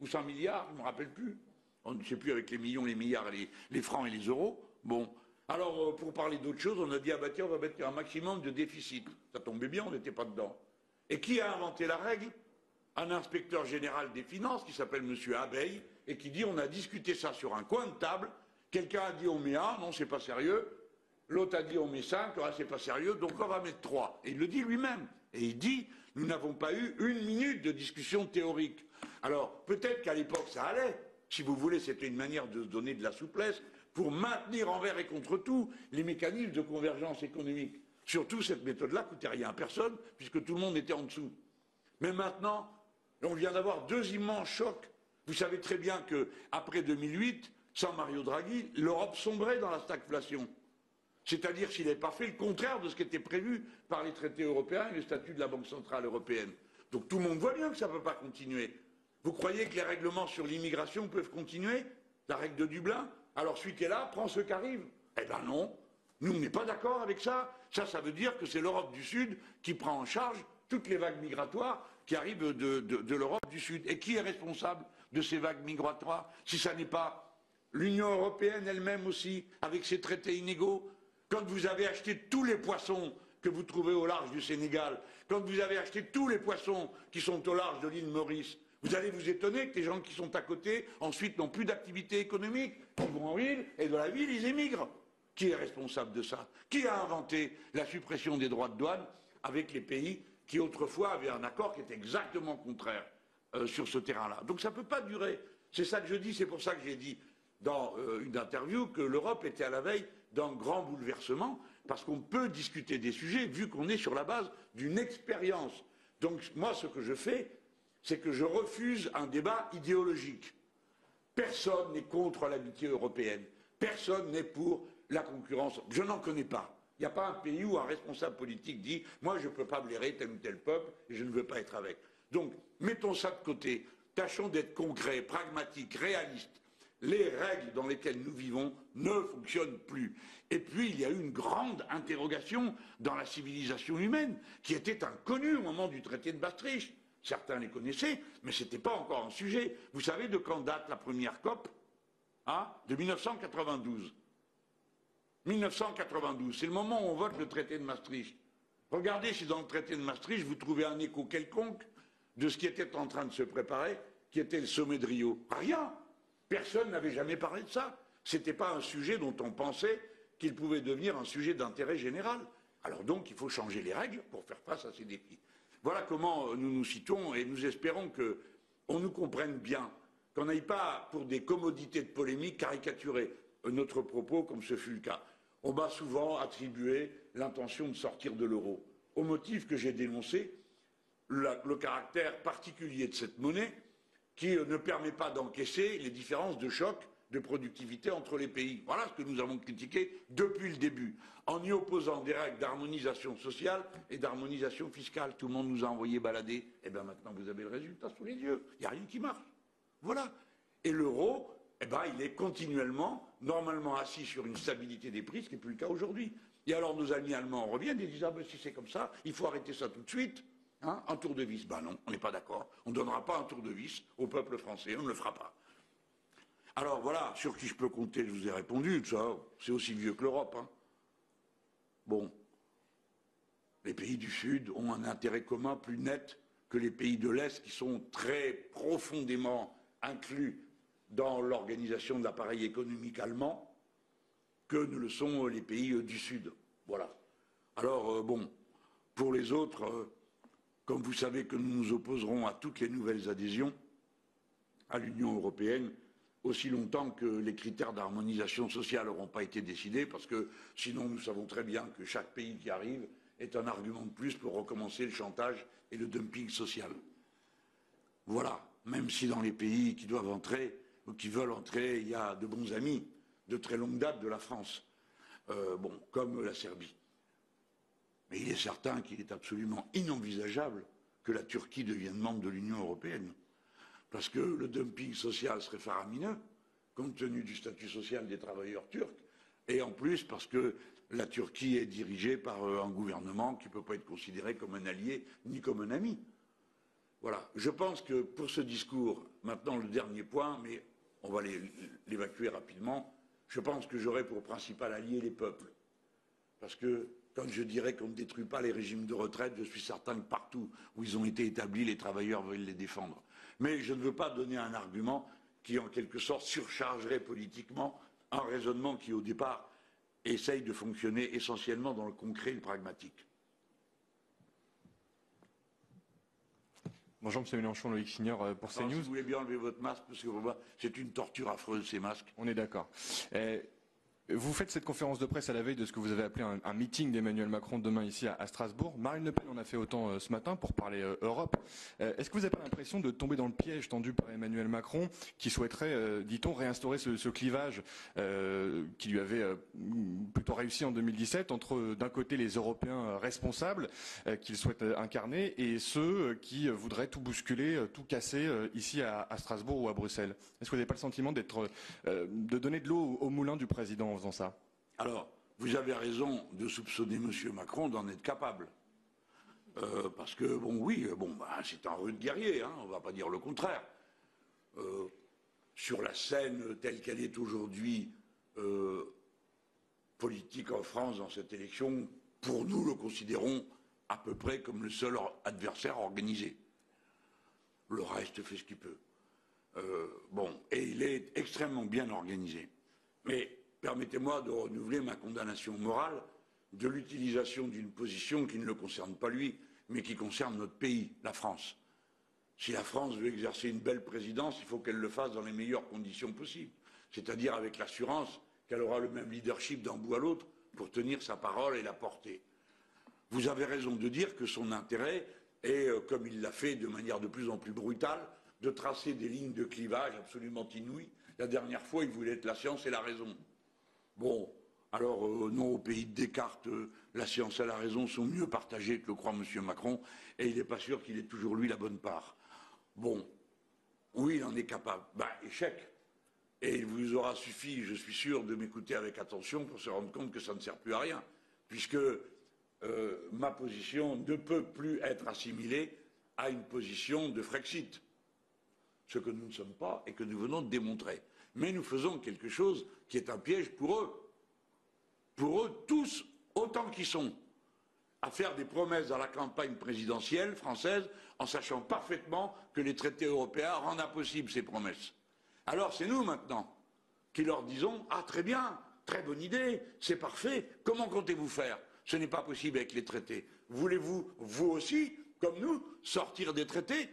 ou 100 milliards, je ne me rappelle plus. On ne sait plus avec les millions, les milliards, les francs et les euros. Bon, alors pour parler d'autre chose, on a dit, ah bah tiens, on va mettre un maximum de déficit. Ça tombait bien, on n'était pas dedans. Et qui a inventé la règle? Un inspecteur général des finances qui s'appelle Monsieur Abeille, et qui dit, on a discuté ça sur un coin de table, quelqu'un a dit, on met un, non, c'est pas sérieux. L'autre a dit on met 5, c'est pas sérieux, donc on va mettre 3. Et il le dit lui-même. Et il dit nous n'avons pas eu une minute de discussion théorique. Alors peut-être qu'à l'époque ça allait. Si vous voulez, c'était une manière de se donner de la souplesse pour maintenir envers et contre tout les mécanismes de convergence économique. Surtout cette méthode-là coûtait rien à personne puisque tout le monde était en dessous. Mais maintenant, on vient d'avoir deux immenses chocs. Vous savez très bien qu'après 2008, sans Mario Draghi, l'Europe sombrait dans la stagflation. c'est-à-dire s'il n'avait pas fait le contraire de ce qui était prévu par les traités européens et le statut de la Banque centrale européenne. Donc tout le monde voit bien que ça ne peut pas continuer. Vous croyez que les règlements sur l'immigration peuvent continuer? La règle de Dublin? Alors celui qui est là, prend ce qui arrive. Eh ben non, nous on n'est pas d'accord avec ça. Ça veut dire que c'est l'Europe du Sud qui prend en charge toutes les vagues migratoires qui arrivent de l'Europe du Sud. Et qui est responsable de ces vagues migratoires, si ça n'est pas l'Union européenne elle-même aussi, avec ses traités inégaux? Quand vous avez acheté tous les poissons que vous trouvez au large du Sénégal, quand vous avez acheté tous les poissons qui sont au large de l'île Maurice, vous allez vous étonner que les gens qui sont à côté, ensuite, n'ont plus d'activité économique, ils vont en ville, et de la ville, ils émigrent. Qui est responsable de ça? Qui a inventé la suppression des droits de douane avec les pays qui autrefois avaient un accord qui était exactement contraire sur ce terrain-là? Donc ça ne peut pas durer. C'est ça que je dis, c'est pour ça que j'ai dit dans une interview que l'Europe était à la veille d'un grand bouleversement, parce qu'on peut discuter des sujets vu qu'on est sur la base d'une expérience. Donc moi, ce que je fais, c'est que je refuse un débat idéologique. Personne n'est contre l'amitié européenne. Personne n'est pour la concurrence. Je n'en connais pas. Il n'y a pas un pays où un responsable politique dit « Moi, je ne peux pas blairer tel ou tel peuple et je ne veux pas être avec ». Donc, mettons ça de côté. Tâchons d'être concrets, pragmatiques, réalistes. Les règles dans lesquelles nous vivons ne fonctionnent plus. Et puis, il y a eu une grande interrogation dans la civilisation humaine qui était inconnue au moment du traité de Maastricht. Certains les connaissaient, mais ce n'était pas encore un sujet. Vous savez de quand date la première COP? Hein? De 1992. 1992, c'est le moment où on vote le traité de Maastricht. Regardez si dans le traité de Maastricht, vous trouvez un écho quelconque de ce qui était en train de se préparer, qui était le sommet de Rio. Rien. Personne n'avait jamais parlé de ça. Ce n'était pas un sujet dont on pensait qu'il pouvait devenir un sujet d'intérêt général. Alors donc, il faut changer les règles pour faire face à ces défis. Voilà comment nous nous citons et nous espérons qu'on nous comprenne bien, qu'on n'aille pas pour des commodités de polémique caricaturer notre propos comme ce fut le cas. On m'a souvent attribué l'intention de sortir de l'euro, au motif que j'ai dénoncé le caractère particulier de cette monnaie qui ne permet pas d'encaisser les différences de choc de productivité entre les pays. Voilà ce que nous avons critiqué depuis le début, en y opposant des règles d'harmonisation sociale et d'harmonisation fiscale. Tout le monde nous a envoyé balader. Eh bien maintenant, vous avez le résultat sous les yeux. Il n'y a rien qui marche. Voilà. Et l'euro, eh bien, il est continuellement, normalement assis sur une stabilité des prix, ce qui n'est plus le cas aujourd'hui. Et alors nos amis allemands reviennent et disent « Ah ben si c'est comme ça, il faut arrêter ça tout de suite. » Hein, un tour de vis. Ben non, on n'est pas d'accord. On ne donnera pas un tour de vis au peuple français, on ne le fera pas. Alors voilà, sur qui je peux compter, je vous ai répondu, ça, c'est aussi vieux que l'Europe. Hein. Bon, les pays du Sud ont un intérêt commun plus net que les pays de l'Est qui sont très profondément inclus dans l'organisation de l'appareil économique allemand que ne le sont les pays du Sud. Voilà. Alors bon, pour les autres, comme vous savez que nous nous opposerons à toutes les nouvelles adhésions à l'Union européenne, aussi longtemps que les critères d'harmonisation sociale n'auront pas été décidés, parce que sinon nous savons très bien que chaque pays qui arrive est un argument de plus pour recommencer le chantage et le dumping social. Voilà, même si dans les pays qui doivent entrer ou qui veulent entrer, il y a de bons amis de très longue date de la France, bon, comme la Serbie. Mais il est certain qu'il est absolument inenvisageable que la Turquie devienne membre de l'Union européenne. Parce que le dumping social serait faramineux, compte tenu du statut social des travailleurs turcs, et en plus parce que la Turquie est dirigée par un gouvernement qui ne peut pas être considéré comme un allié ni comme un ami. Voilà. Je pense que pour ce discours, maintenant le dernier point, mais on va l'évacuer rapidement, je pense que j'aurai pour principal allié les peuples. Parce que quand je dirais qu'on ne détruit pas les régimes de retraite, je suis certain que partout où ils ont été établis, les travailleurs veulent les défendre. Mais je ne veux pas donner un argument qui, en quelque sorte, surchargerait politiquement un raisonnement qui, au départ, essaye de fonctionner essentiellement dans le concret et le pragmatique. Bonjour, M. Mélenchon, Loïc Signor pour CNews. Si vous voulez bien enlever votre masque, parce que c'est une torture affreuse, ces masques. On est d'accord. Vous faites cette conférence de presse à la veille de ce que vous avez appelé un meeting d'Emmanuel Macron demain ici à Strasbourg. Marine Le Pen en a fait autant ce matin pour parler Europe. Est-ce que vous n'avez pas l'impression de tomber dans le piège tendu par Emmanuel Macron qui souhaiterait, dit-on, réinstaurer ce clivage qui lui avait plutôt réussi en 2017 entre d'un côté les Européens responsables qu'il souhaite incarner et ceux qui voudraient tout bousculer, tout casser ici à Strasbourg ou à Bruxelles? Est-ce que vous n'avez pas le sentiment d'être, de donner de l'eau au moulin du président en faisant ça? Alors, vous avez raison de soupçonner M. Macron d'en être capable. Parce que, bon, oui, bon, bah, c'est un rude guerrier, hein, on ne va pas dire le contraire. Sur la scène telle qu'elle est aujourd'hui politique en France dans cette élection, pour nous, le considérons à peu près comme le seul adversaire organisé. Le reste fait ce qu'il peut. Bon, et il est extrêmement bien organisé. Mais permettez-moi de renouveler ma condamnation morale de l'utilisation d'une position qui ne le concerne pas lui, mais qui concerne notre pays, la France. Si la France veut exercer une belle présidence, il faut qu'elle le fasse dans les meilleures conditions possibles, c'est-à-dire avec l'assurance qu'elle aura le même leadership d'un bout à l'autre pour tenir sa parole et la porter. Vous avez raison de dire que son intérêt est, comme il l'a fait de manière de plus en plus brutale, de tracer des lignes de clivage absolument inouïes. La dernière fois, il voulait être la science et la raison. Bon, alors non, au pays de Descartes, la science et la raison sont mieux partagées que le croit M. Macron, et il n'est pas sûr qu'il ait toujours, lui, la bonne part. Bon, oui, il en est capable. Ben, échec. Et il vous aura suffi, je suis sûr, de m'écouter avec attention pour se rendre compte que ça ne sert plus à rien, puisque ma position ne peut plus être assimilée à une position de Frexit. Ce que nous ne sommes pas et que nous venons de démontrer. Mais nous faisons quelque chose qui est un piège pour eux. Pour eux tous, autant qu'ils sont, à faire des promesses à la campagne présidentielle française en sachant parfaitement que les traités européens rendent impossibles ces promesses. Alors c'est nous maintenant qui leur disons « Ah très bien, très bonne idée, c'est parfait, comment comptez-vous faire? Ce n'est pas possible avec les traités. Voulez-vous, vous aussi, comme nous, sortir des traités ? »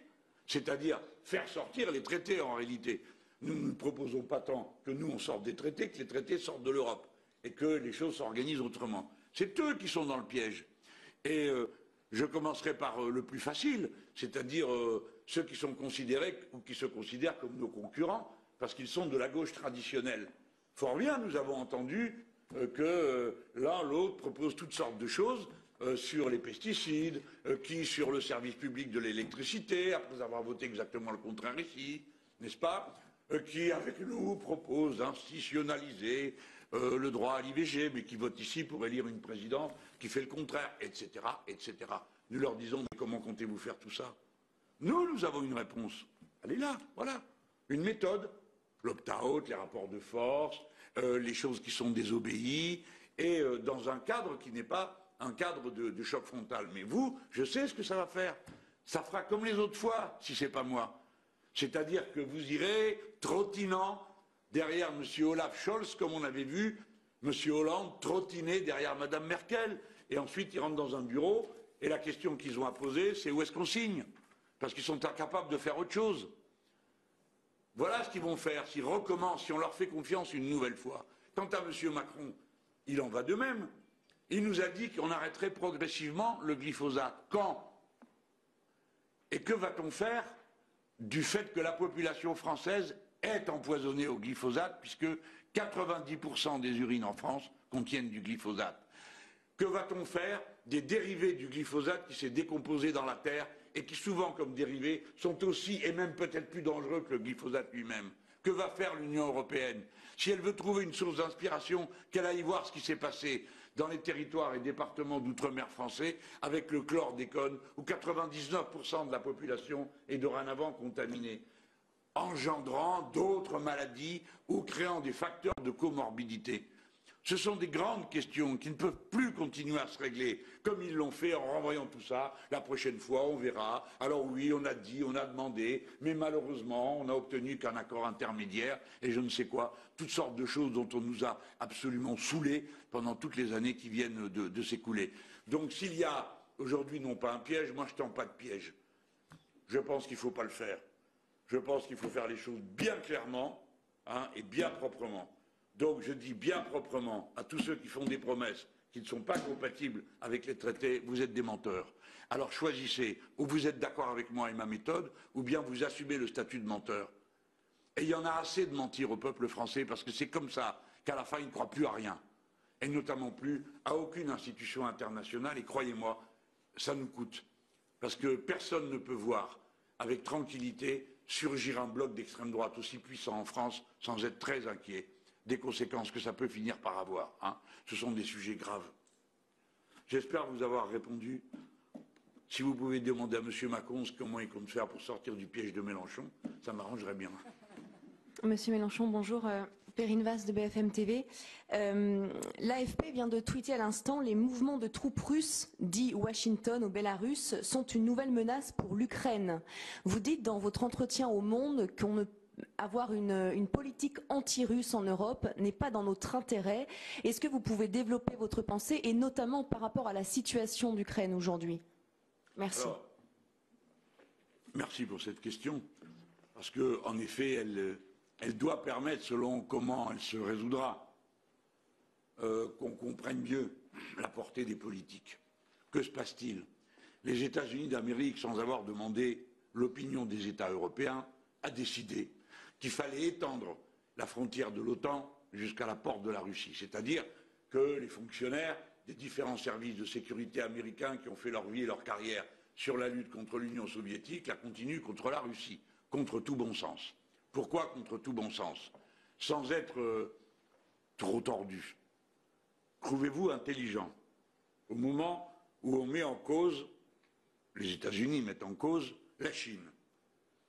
C'est-à-dire faire sortir les traités en réalité. Nous ne proposons pas tant que nous on sorte des traités, que les traités sortent de l'Europe et que les choses s'organisent autrement. C'est eux qui sont dans le piège. Et je commencerai par le plus facile, c'est-à-dire ceux qui sont considérés ou qui se considèrent comme nos concurrents parce qu'ils sont de la gauche traditionnelle. Fort bien, nous avons entendu que l'un, l'autre propose toutes sortes de choses. Sur les pesticides, qui sur le service public de l'électricité, après avoir voté exactement le contraire ici, n'est-ce pas, qui avec nous propose d'institutionnaliser le droit à l'IVG, mais qui vote ici pour élire une présidente qui fait le contraire, etc., etc. Nous leur disons, mais comment comptez-vous faire tout ça? Nous, nous avons une réponse. Elle est là, voilà. Une méthode. L'opt-out, les rapports de force, les choses qui sont désobéies, et dans un cadre qui n'est pas un cadre de choc frontal. Mais vous, je sais ce que ça va faire. Ça fera comme les autres fois, si c'est pas moi. C'est-à-dire que vous irez trottinant derrière M. Olaf Scholz, comme on avait vu M. Hollande trottiner derrière Mme Merkel. Et ensuite, ils rentrent dans un bureau, et la question qu'ils ont à poser, c'est où est-ce qu'on signe? Parce qu'ils sont incapables de faire autre chose. Voilà ce qu'ils vont faire, s'ils recommencent, si on leur fait confiance une nouvelle fois. Quant à M. Macron, il en va de même. Il nous a dit qu'on arrêterait progressivement le glyphosate. Quand? Et que va-t-on faire du fait que la population française est empoisonnée au glyphosate, puisque 90% des urines en France contiennent du glyphosate? Que va-t-on faire des dérivés du glyphosate qui s'est décomposé dans la terre et qui souvent, comme dérivés, sont aussi et même peut-être plus dangereux que le glyphosate lui-même? Que va faire l'Union européenne? Si elle veut trouver une source d'inspiration, qu'elle aille voir ce qui s'est passé dans les territoires et départements d'outre-mer français avec le chlordécone, où 99% de la population est dorénavant contaminée, engendrant d'autres maladies ou créant des facteurs de comorbidité. Ce sont des grandes questions qui ne peuvent plus continuer à se régler, comme ils l'ont fait en renvoyant tout ça. La prochaine fois, on verra. Alors oui, on a dit, on a demandé, mais malheureusement, on n'a obtenu qu'un accord intermédiaire et je ne sais quoi. Toutes sortes de choses dont on nous a absolument saoulés pendant toutes les années qui viennent de s'écouler. Donc s'il y a aujourd'hui non pas un piège, moi je ne tends pas de piège. Je pense qu'il ne faut pas le faire. Je pense qu'il faut faire les choses bien clairement, hein, et bien proprement. Donc je dis bien proprement à tous ceux qui font des promesses qui ne sont pas compatibles avec les traités, vous êtes des menteurs. Alors choisissez, ou vous êtes d'accord avec moi et ma méthode, ou bien vous assumez le statut de menteur. Et il y en a assez de mentir au peuple français, parce que c'est comme ça qu'à la fin, il ne croit plus à rien. Et notamment plus à aucune institution internationale. Et croyez-moi, ça nous coûte. Parce que personne ne peut voir avec tranquillité surgir un bloc d'extrême droite aussi puissant en France sans être très inquiet des conséquences que ça peut finir par avoir. Hein. Ce sont des sujets graves. J'espère vous avoir répondu. Si vous pouvez demander à M. Macron comment il compte faire pour sortir du piège de Mélenchon, ça m'arrangerait bien. Monsieur Mélenchon, bonjour. Perrine Vasse de BFM TV. L'AFP vient de tweeter à l'instant: les mouvements de troupes russes, dit Washington au Bélarus, sont une nouvelle menace pour l'Ukraine. Vous dites dans votre entretien au Monde qu'on ne peut avoir une politique anti-russe en Europe n'est pas dans notre intérêt. Est-ce que vous pouvez développer votre pensée, et notamment par rapport à la situation d'Ukraine aujourd'hui? Merci. Alors, merci pour cette question, parce qu'en effet, elle doit permettre, selon comment elle se résoudra, qu'on comprenne mieux la portée des politiques. Que se passe-t-il? Les États-Unis d'Amérique, sans avoir demandé l'opinion des États européens, a décidé qu'il fallait étendre la frontière de l'OTAN jusqu'à la porte de la Russie. C'est-à-dire que les fonctionnaires des différents services de sécurité américains qui ont fait leur vie et leur carrière sur la lutte contre l'Union soviétique la continuent contre la Russie, contre tout bon sens. Pourquoi contre tout bon sens? Sans être trop tordu. Trouvez-vous intelligent au moment où on met en cause, les États-Unis mettent en cause la Chine,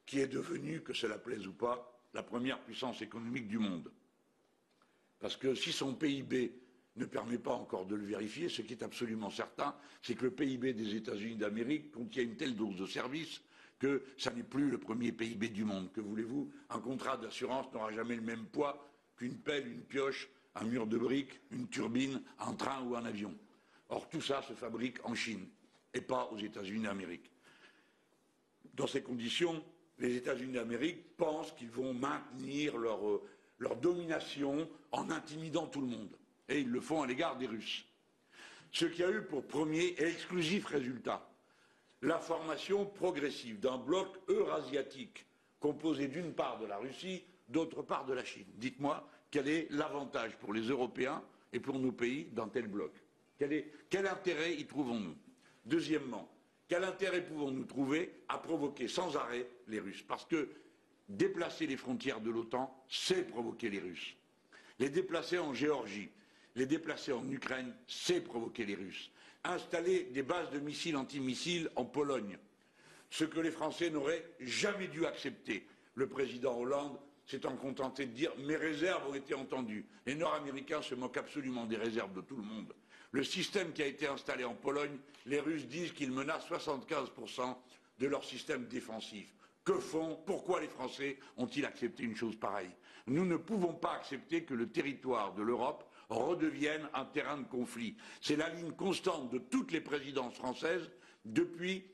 qui est devenue, que cela plaise ou pas, la première puissance économique du monde. Parce que si son PIB ne permet pas encore de le vérifier, ce qui est absolument certain, c'est que le PIB des États-Unis d'Amérique contient une telle dose de services que ça n'est plus le premier PIB du monde. Que voulez-vous? Un contrat d'assurance n'aura jamais le même poids qu'une pelle, une pioche, un mur de briques, une turbine, un train ou un avion. Or, tout ça se fabrique en Chine et pas aux États-Unis d'Amérique. Dans ces conditions, les États-Unis d'Amérique pensent qu'ils vont maintenir leur domination en intimidant tout le monde. Et ils le font à l'égard des Russes. Ce qui a eu pour premier et exclusif résultat la formation progressive d'un bloc eurasiatique composé d'une part de la Russie, d'autre part de la Chine. Dites-moi, quel est l'avantage pour les Européens et pour nos pays d'un tel bloc? Quel intérêt y trouvons-nous? Deuxièmement, quel intérêt pouvons-nous trouver à provoquer sans arrêt les Russes? Parce que déplacer les frontières de l'OTAN, c'est provoquer les Russes. Les déplacer en Géorgie, les déplacer en Ukraine, c'est provoquer les Russes. Installer des bases de missiles antimissiles en Pologne, ce que les Français n'auraient jamais dû accepter. Le président Hollande s'est en contenté de dire « mes réserves ont été entendues ». Les Nord-Américains se moquent absolument des réserves de tout le monde. Le système qui a été installé en Pologne, les Russes disent qu'ils menacent 75% de leur système défensif. Que font? Pourquoi les Français ont-ils accepté une chose pareille? Nous ne pouvons pas accepter que le territoire de l'Europe redevienne un terrain de conflit. C'est la ligne constante de toutes les présidences françaises depuis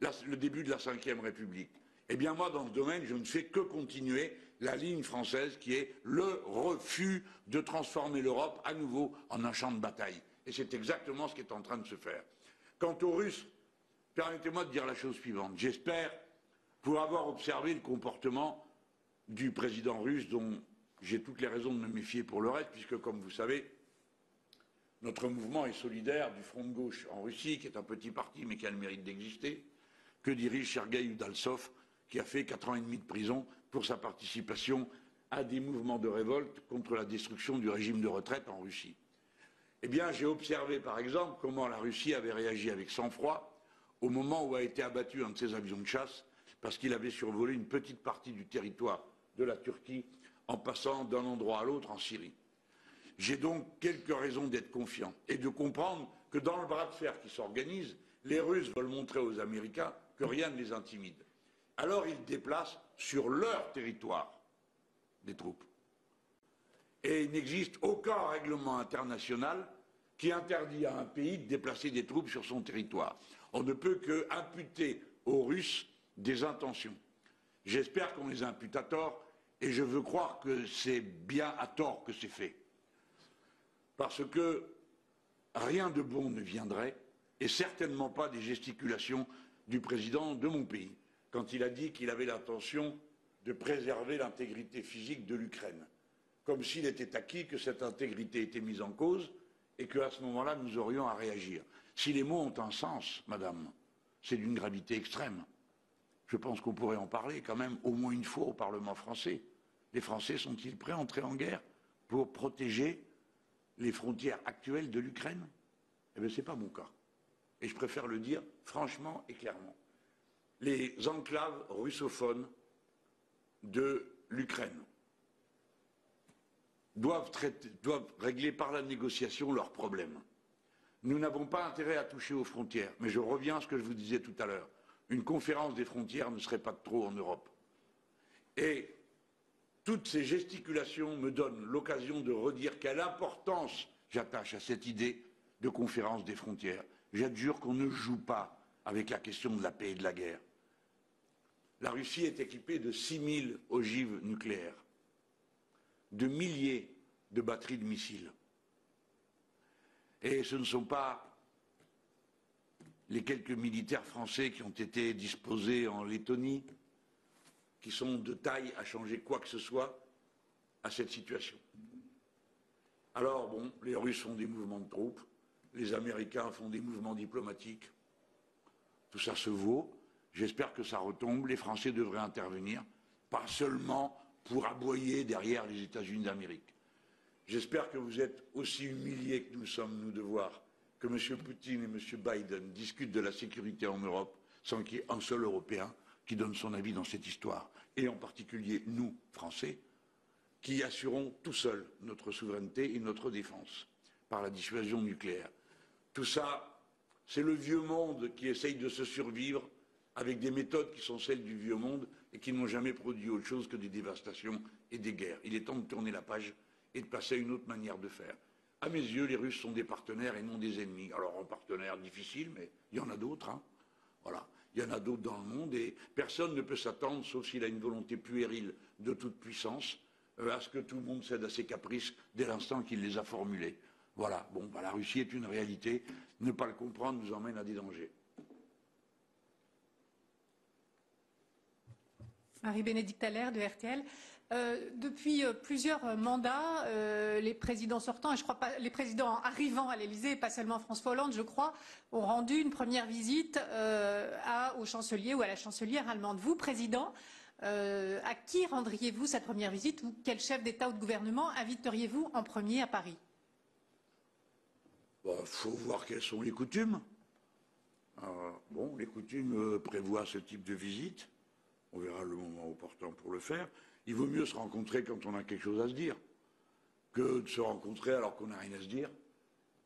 le début de la Ve République. Eh bien moi, dans ce domaine, je ne fais que continuer la ligne française qui est le refus de transformer l'Europe à nouveau en un champ de bataille. Et c'est exactement ce qui est en train de se faire. Quant aux Russes, permettez-moi de dire la chose suivante. J'espère, pour avoir observé le comportement du président russe, dont j'ai toutes les raisons de me méfier pour le reste, puisque, comme vous savez, notre mouvement est solidaire du front de gauche en Russie, qui est un petit parti, mais qui a le mérite d'exister, que dirige Sergueï Udaltsov, qui a fait 4 ans et demi de prison pour sa participation à des mouvements de révolte contre la destruction du régime de retraite en Russie. Eh bien, j'ai observé, par exemple, comment la Russie avait réagi avec sang-froid au moment où a été abattu un de ses avions de chasse, parce qu'il avait survolé une petite partie du territoire de la Turquie en passant d'un endroit à l'autre en Syrie. J'ai donc quelques raisons d'être confiant et de comprendre que dans le bras de fer qui s'organise, les Russes veulent montrer aux Américains que rien ne les intimide. Alors ils déplacent sur leur territoire des troupes. Et il n'existe aucun règlement international qui interdit à un pays de déplacer des troupes sur son territoire. On ne peut que imputer aux Russes des intentions. J'espère qu'on les impute à tort Et je veux croire que c'est bien à tort que c'est fait. Parce que rien de bon ne viendrait, et certainement pas des gesticulations du président de mon pays, quand il a dit qu'il avait l'intention de préserver l'intégrité physique de l'Ukraine, comme s'il était acquis que cette intégrité était mise en cause et qu'à ce moment-là, nous aurions à réagir. Si les mots ont un sens, madame, c'est d'une gravité extrême. Je pense qu'on pourrait en parler quand même au moins une fois au Parlement français. Les Français sont-ils prêts à entrer en guerre pour protéger les frontières actuelles de l'Ukraine? Eh bien, ce n'est pas mon cas. Et je préfère le dire franchement et clairement. Les enclaves russophones de l'Ukraine doivent régler par la négociation leurs problèmes. Nous n'avons pas intérêt à toucher aux frontières, mais je reviens à ce que je vous disais tout à l'heure. Une conférence des frontières ne serait pas de trop en Europe. Et toutes ces gesticulations me donnent l'occasion de redire quelle importance j'attache à cette idée de conférence des frontières. J'adjure qu'on ne joue pas avec la question de la paix et de la guerre. La Russie est équipée de 6000 ogives nucléaires, de milliers de batteries de missiles. Et ce ne sont pas les quelques militaires français qui ont été disposés en Lettonie, qui sont de taille à changer quoi que ce soit à cette situation. Alors, bon, les Russes font des mouvements de troupes, les Américains font des mouvements diplomatiques, tout ça se vaut, j'espère que ça retombe, les Français devraient intervenir, pas seulement pour aboyer derrière les États-Unis d'Amérique. J'espère que vous êtes aussi humiliés que nous sommes, nous, de voir que M. Poutine et M. Biden discutent de la sécurité en Europe sans qu'il y ait un seul Européen qui donne son avis dans cette histoire, et en particulier nous, Français, qui assurons tout seuls notre souveraineté et notre défense par la dissuasion nucléaire. Tout ça, c'est le vieux monde qui essaye de se survivre avec des méthodes qui sont celles du vieux monde et qui n'ont jamais produit autre chose que des dévastations et des guerres. Il est temps de tourner la page et de passer à une autre manière de faire. À mes yeux, les Russes sont des partenaires et non des ennemis. Alors, un partenaire difficile, mais il y en a d'autres, hein. Voilà. Il y en a d'autres dans le monde et personne ne peut s'attendre, sauf s'il a une volonté puérile de toute puissance, à ce que tout le monde cède à ses caprices dès l'instant qu'il les a formulés. Voilà. Bon, bah, la Russie est une réalité. Ne pas le comprendre nous emmène à des dangers. Marie-Bénédicte Allaire de RTL. Depuis plusieurs mandats, les présidents sortants, et je crois pas les présidents arrivant à l'Élysée, et pas seulement François Hollande, je crois, ont rendu une première visite au chancelier ou à la chancelière allemande. Vous, président, à qui rendriez-vous cette première visite ou quel chef d'État ou de gouvernement inviteriez-vous en premier à Paris? Bah, faut voir quelles sont les coutumes. Bon, les coutumes prévoient ce type de visite. On verra le moment opportun pour le faire. Il vaut mieux se rencontrer quand on a quelque chose à se dire que de se rencontrer alors qu'on n'a rien à se dire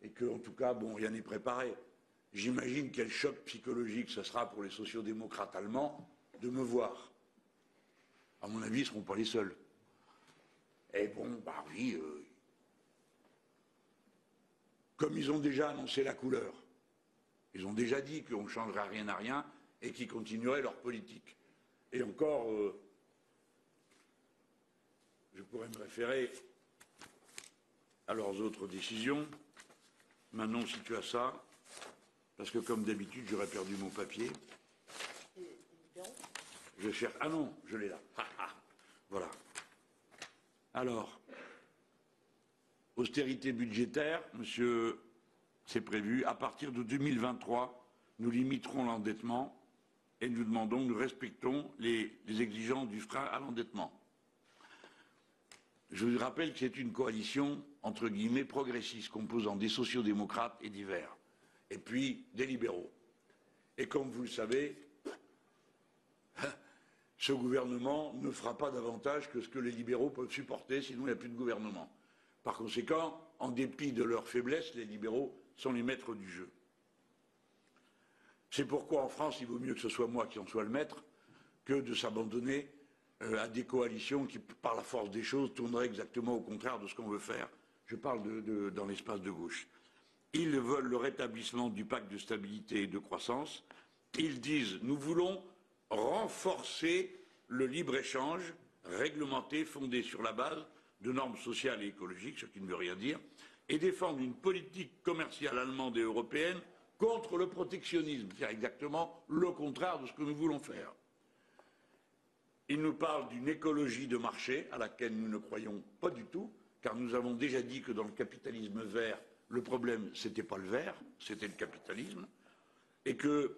et que, en tout cas, bon, rien n'est préparé. J'imagine quel choc psychologique ce sera pour les sociodémocrates allemands de me voir. À mon avis, ils ne seront pas les seuls. Et bon, bah oui, comme ils ont déjà annoncé la couleur, ils ont déjà dit qu'on ne changera rien à rien et qu'ils continueraient leur politique. Et encore, je pourrais me référer à leurs autres décisions. Manon, si tu as ça, parce que comme d'habitude, j'aurais perdu mon papier. Je cherche. Ah non, je l'ai là. Voilà. Alors, austérité budgétaire, monsieur, c'est prévu. À partir de 2023, nous limiterons l'endettement. Et nous demandons, nous respectons les exigences du frein à l'endettement. Je vous rappelle que c'est une coalition, entre guillemets, progressiste, composant des sociodémocrates et des verts, et puis des libéraux. Et comme vous le savez, ce gouvernement ne fera pas davantage que ce que les libéraux peuvent supporter, sinon il n'y a plus de gouvernement. Par conséquent, en dépit de leur faiblesse, les libéraux sont les maîtres du jeu. C'est pourquoi en France, il vaut mieux que ce soit moi qui en sois le maître que de s'abandonner à des coalitions qui, par la force des choses, tourneraient exactement au contraire de ce qu'on veut faire. Je parle dans l'espace de gauche. Ils veulent le rétablissement du pacte de stabilité et de croissance. Ils disent, nous voulons renforcer le libre-échange, réglementée, fondée sur la base de normes sociales et écologiques, ce qui ne veut rien dire, et défendre une politique commerciale allemande et européenne contre le protectionnisme, c'est-à-dire exactement le contraire de ce que nous voulons faire. Il nous parle d'une écologie de marché à laquelle nous ne croyons pas du tout, car nous avons déjà dit que dans le capitalisme vert, le problème, ce n'était pas le vert, c'était le capitalisme, et que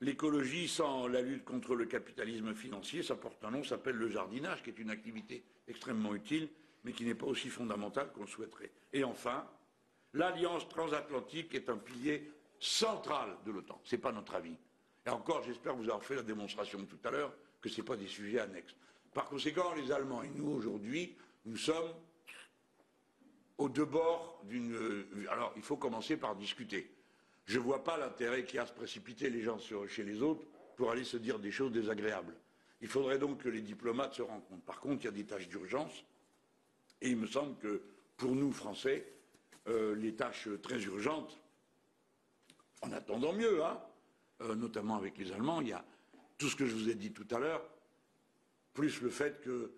l'écologie sans la lutte contre le capitalisme financier, ça porte un nom, s'appelle le jardinage, qui est une activité extrêmement utile, mais qui n'est pas aussi fondamentale qu'on le souhaiterait. Et enfin, l'alliance transatlantique est un pilier central de l'OTAN. Ce n'est pas notre avis. Et encore, j'espère vous avoir fait la démonstration tout à l'heure que ce n'est pas des sujets annexes. Par conséquent, les Allemands et nous, aujourd'hui, nous sommes aux deux bords d'une... Alors, il faut commencer par discuter. Je ne vois pas l'intérêt qu'il y a à se précipiter les gens chez les autres pour aller se dire des choses désagréables. Il faudrait donc que les diplomates se rencontrent. Par contre, il y a des tâches d'urgence, et il me semble que, pour nous, Français, les tâches très urgentes, en attendant mieux, hein, notamment avec les Allemands, il y a tout ce que je vous ai dit tout à l'heure, plus le fait que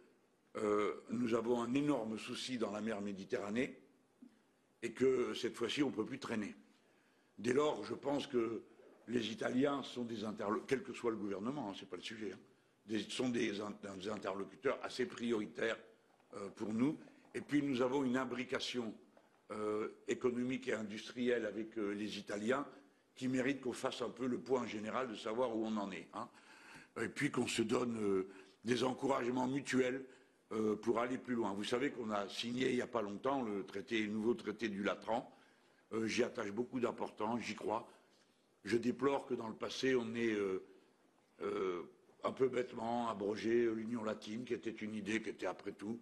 nous avons un énorme souci dans la mer Méditerranée et que cette fois-ci, on ne peut plus traîner. Dès lors, je pense que les Italiens sont des interlocuteurs, quel que soit le gouvernement, hein, ce n'est pas le sujet, hein, sont des interlocuteurs assez prioritaires pour nous. Et puis nous avons une imbrication économique et industrielle avec les Italiens qui mérite qu'on fasse un peu le point général de savoir où on en est. Hein. Et puis qu'on se donne des encouragements mutuels pour aller plus loin. Vous savez qu'on a signé il n'y a pas longtemps le nouveau traité du Latran. J'y attache beaucoup d'importance, j'y crois. Je déplore que dans le passé, on ait un peu bêtement abrogé l'Union latine, qui était une idée qui était après tout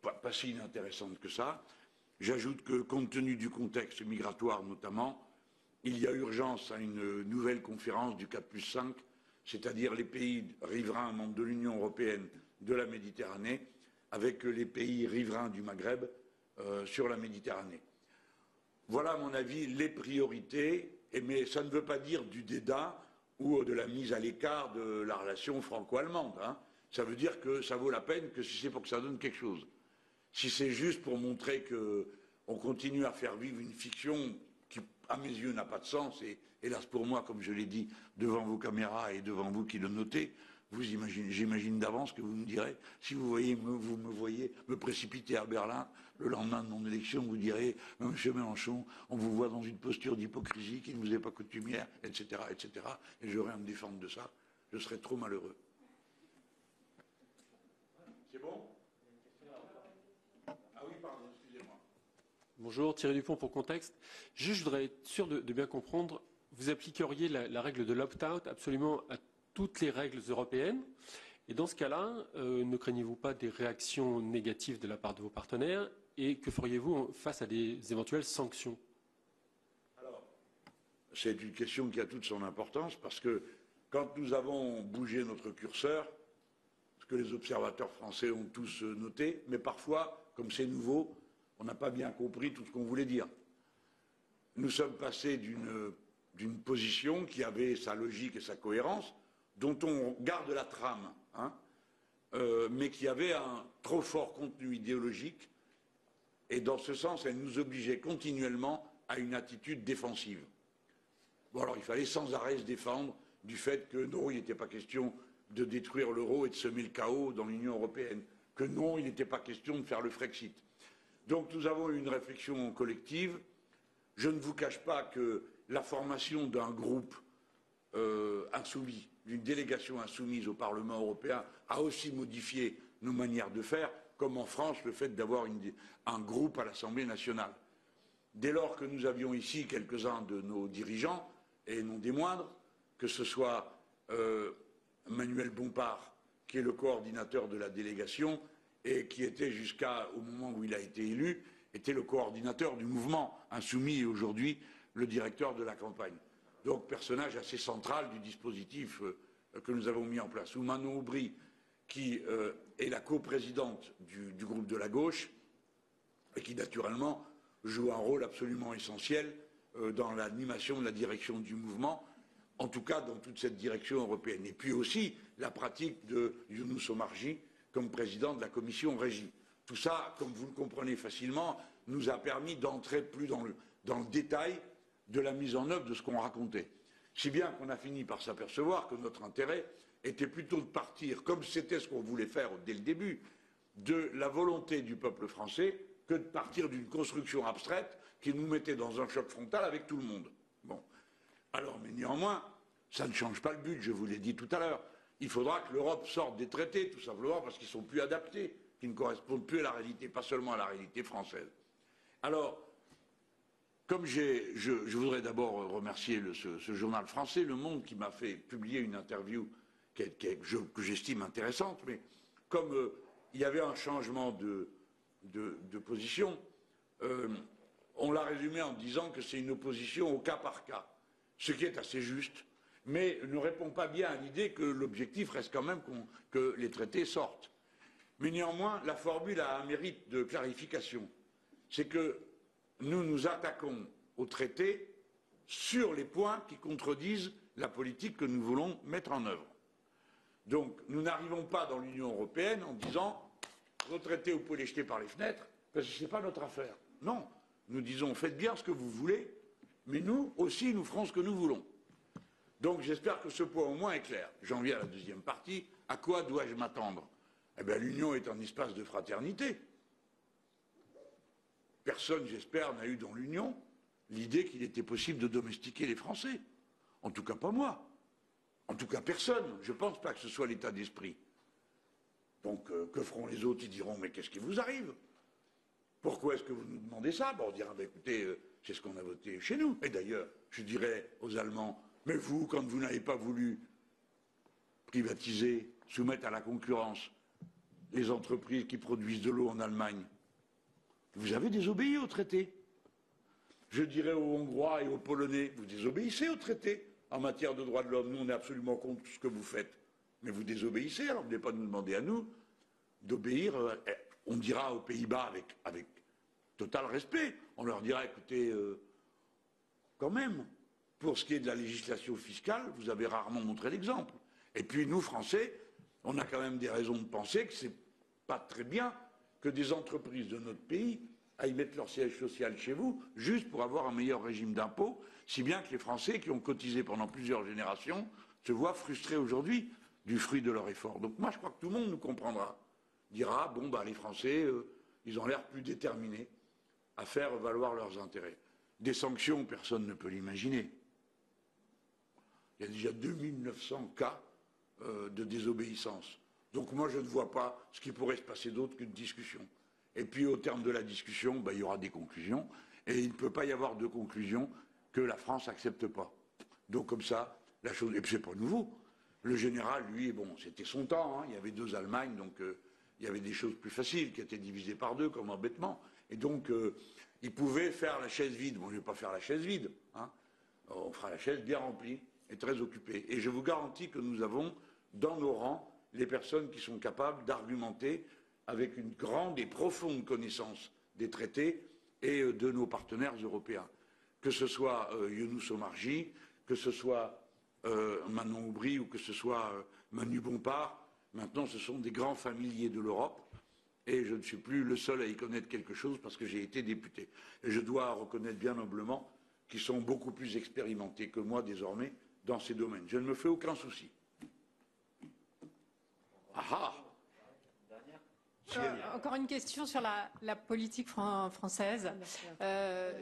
pas si inintéressante que ça. J'ajoute que, compte tenu du contexte migratoire notamment, il y a urgence à une nouvelle conférence du 4+5, c'est-à-dire les pays riverains membres de l'Union européenne de la Méditerranée, avec les pays riverains du Maghreb sur la Méditerranée. Voilà, à mon avis, les priorités, mais ça ne veut pas dire du dédain ou de la mise à l'écart de la relation franco-allemande. Hein. Ça veut dire que ça vaut la peine que si c'est pour que ça donne quelque chose. Si c'est juste pour montrer qu'on continue à faire vivre une fiction qui, à mes yeux, n'a pas de sens, et hélas pour moi, comme je l'ai dit, devant vos caméras et devant vous qui le notez, j'imagine d'avance que vous me direz, si vous me voyez me précipiter à Berlin le lendemain de mon élection, vous direz, monsieur Mélenchon, on vous voit dans une posture d'hypocrisie qui ne vous est pas coutumière, etc., etc., et j'aurai à me défendre de ça, je serai trop malheureux. C'est bon ? Ah oui, pardon, excusez-moi. Bonjour, Thierry Dupont pour Contexte. Juste, je voudrais être sûr de bien comprendre, vous appliqueriez la règle de l'opt-out absolument à toutes les règles européennes. Et dans ce cas-là, ne craignez-vous pas des réactions négatives de la part de vos partenaires? Et que feriez-vous face à des éventuelles sanctions? Alors, c'est une question qui a toute son importance, parce que quand nous avons bougé notre curseur, ce que les observateurs français ont tous noté, mais parfois, comme c'est nouveau, on n'a pas bien compris tout ce qu'on voulait dire. Nous sommes passés d'une position qui avait sa logique et sa cohérence, dont on garde la trame, hein, mais qui avait un trop fort contenu idéologique, et dans ce sens, elle nous obligeait continuellement à une attitude défensive. Bon, alors il fallait sans arrêt se défendre du fait que non, il n'était pas question de détruire l'euro et de semer le chaos dans l'Union européenne, que non, il n'était pas question de faire le Frexit. Donc nous avons eu une réflexion collective. Je ne vous cache pas que la formation d'un groupe insoumis, d'une délégation insoumise au Parlement européen a aussi modifié nos manières de faire, comme en France, le fait d'avoir un groupe à l'Assemblée nationale. Dès lors que nous avions ici quelques-uns de nos dirigeants, et non des moindres, que ce soit Manuel Bompard, qui est le coordinateur de la délégation, et qui était jusqu'au moment où il a été élu, était le coordinateur du mouvement insoumis, et aujourd'hui le directeur de la campagne. Donc, personnage assez central du dispositif que nous avons mis en place. Ou Manon Aubry, qui est la coprésidente du groupe de la gauche, et qui, naturellement, joue un rôle absolument essentiel dans l'animation de la direction du mouvement, en tout cas dans toute cette direction européenne. Et puis aussi la pratique de Younous Omarji comme président de la commission Régie. Tout ça, comme vous le comprenez facilement, nous a permis d'entrer plus dans le détail de la mise en œuvre de ce qu'on racontait. Si bien qu'on a fini par s'apercevoir que notre intérêt était plutôt de partir, comme c'était ce qu'on voulait faire dès le début, de la volonté du peuple français que de partir d'une construction abstraite qui nous mettait dans un choc frontal avec tout le monde. Bon. Alors, mais néanmoins, ça ne change pas le but, je vous l'ai dit tout à l'heure. Il faudra que l'Europe sorte des traités, tout simplement parce qu'ils ne sont plus adaptés, qu'ils ne correspondent plus à la réalité, pas seulement à la réalité française. Alors, comme je voudrais d'abord remercier ce journal français, Le Monde, qui m'a fait publier une interview que j'estime intéressante, mais comme il y avait un changement de position, on l'a résumé en disant que c'est une opposition au cas par cas, ce qui est assez juste, mais ne répond pas bien à l'idée que l'objectif reste quand même que les traités sortent. Mais néanmoins, la formule a un mérite de clarification. C'est que nous nous attaquons aux traités sur les points qui contredisent la politique que nous voulons mettre en œuvre. Donc, nous n'arrivons pas dans l'Union européenne en disant « Vos traités, vous pouvez les jeter par les fenêtres, parce que ce n'est pas notre affaire. » Non, nous disons « Faites bien ce que vous voulez, mais nous aussi, nous ferons ce que nous voulons. » Donc, j'espère que ce point au moins est clair. J'en viens à la deuxième partie. À quoi dois-je m'attendre? Eh bien, l'Union est un espace de fraternité. Personne, j'espère, n'a eu dans l'Union l'idée qu'il était possible de domestiquer les Français. En tout cas, pas moi. En tout cas, personne. Je ne pense pas que ce soit l'état d'esprit. Donc, que feront les autres? Ils diront, mais qu'est-ce qui vous arrive? Pourquoi est-ce que vous nous demandez ça? Bon, on dira, bah, écoutez, c'est ce qu'on a voté chez nous. Et d'ailleurs, je dirais aux Allemands, mais vous, quand vous n'avez pas voulu privatiser, soumettre à la concurrence les entreprises qui produisent de l'eau en Allemagne, vous avez désobéi au traité. Je dirais aux Hongrois et aux Polonais, vous désobéissez au traité en matière de droits de l'homme. Nous, on est absolument contre ce que vous faites. Mais vous désobéissez, alors vous n'allez pas nous demander à nous d'obéir. On dira aux Pays-Bas avec total respect. On leur dira, écoutez, quand même, pour ce qui est de la législation fiscale, vous avez rarement montré l'exemple. Et puis nous, Français, on a quand même des raisons de penser que c'est pas très bien que des entreprises de notre pays aillent mettre leur siège social chez vous juste pour avoir un meilleur régime d'impôt, si bien que les Français qui ont cotisé pendant plusieurs générations se voient frustrés aujourd'hui du fruit de leur effort. Donc moi, je crois que tout le monde nous comprendra. Dira, bon, bah, les Français, ils ont l'air plus déterminés à faire valoir leurs intérêts. Des sanctions, personne ne peut l'imaginer. Il y a déjà 2900 cas de désobéissance. Donc moi, je ne vois pas ce qui pourrait se passer d'autre qu'une discussion. Et puis, au terme de la discussion, ben, il y aura des conclusions. Et il ne peut pas y avoir de conclusions que la France n'accepte pas. Donc comme ça, la chose... Et puis, c'est pas nouveau. Le général, lui, bon, c'était son temps. Hein. Il y avait deux Allemagnes, donc il y avait des choses plus faciles qui étaient divisées par deux, comme embêtement. Et donc, il pouvait faire la chaise vide. Bon, je ne vais pas faire la chaise vide. Hein. On fera la chaise bien remplie et très occupée. Et je vous garantis que nous avons, dans nos rangs, les personnes qui sont capables d'argumenter avec une grande et profonde connaissance des traités et de nos partenaires européens. Que ce soit Younous Omarji, que ce soit Manon Aubry ou que ce soit Manuel Bompard, maintenant ce sont des grands familiers de l'Europe et je ne suis plus le seul à y connaître quelque chose parce que j'ai été député. Et je dois reconnaître bien humblement qu'ils sont beaucoup plus expérimentés que moi désormais dans ces domaines. Je ne me fais aucun souci. Ah encore une question sur la politique française.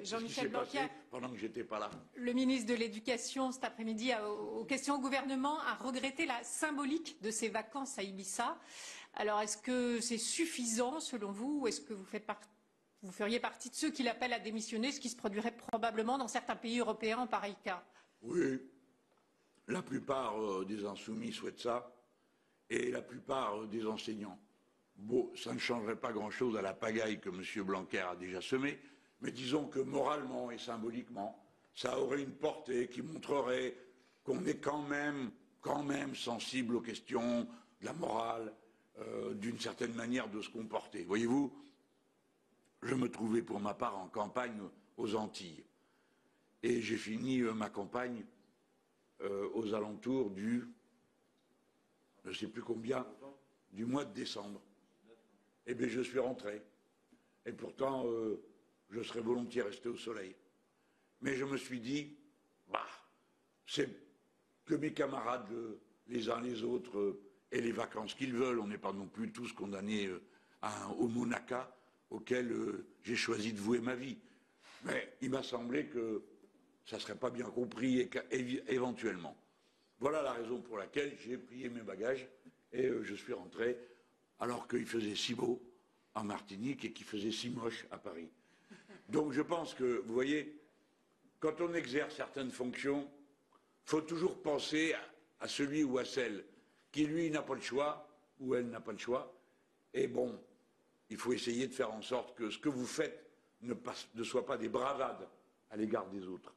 Jean-Michel Blanquer, pendant que j'étais pas là, le ministre de l'Éducation cet après-midi aux questions au gouvernement a regretté la symbolique de ces vacances à Ibiza. Alors est-ce que c'est suffisant selon vous ou est-ce que vous feriez partie de ceux qui l'appellent à démissionner, ce qui se produirait probablement dans certains pays européens en pareil cas? Oui, la plupart des insoumis souhaitent ça. Et la plupart des enseignants. Bon, ça ne changerait pas grand-chose à la pagaille que M. Blanquer a déjà semée, mais disons que moralement et symboliquement, ça aurait une portée qui montrerait qu'on est quand même sensible aux questions de la morale, d'une certaine manière de se comporter. Voyez-vous, je me trouvais pour ma part en campagne aux Antilles, et j'ai fini ma campagne aux alentours du, je ne sais plus combien, du mois de décembre. Eh bien, je suis rentré. Et pourtant, je serais volontiers resté au soleil. Mais je me suis dit, bah, c'est que mes camarades, les uns les autres, aient les vacances qu'ils veulent. On n'est pas non plus tous condamnés au Monaca, auquel j'ai choisi de vouer ma vie. Mais il m'a semblé que ça ne serait pas bien compris et éventuellement. Voilà la raison pour laquelle j'ai plié mes bagages et je suis rentré alors qu'il faisait si beau en Martinique et qu'il faisait si moche à Paris. Donc je pense que, vous voyez, quand on exerce certaines fonctions, il faut toujours penser à celui ou à celle qui, lui, n'a pas le choix ou elle n'a pas le choix. Et bon, il faut essayer de faire en sorte que ce que vous faites ne soit pas des bravades à l'égard des autres.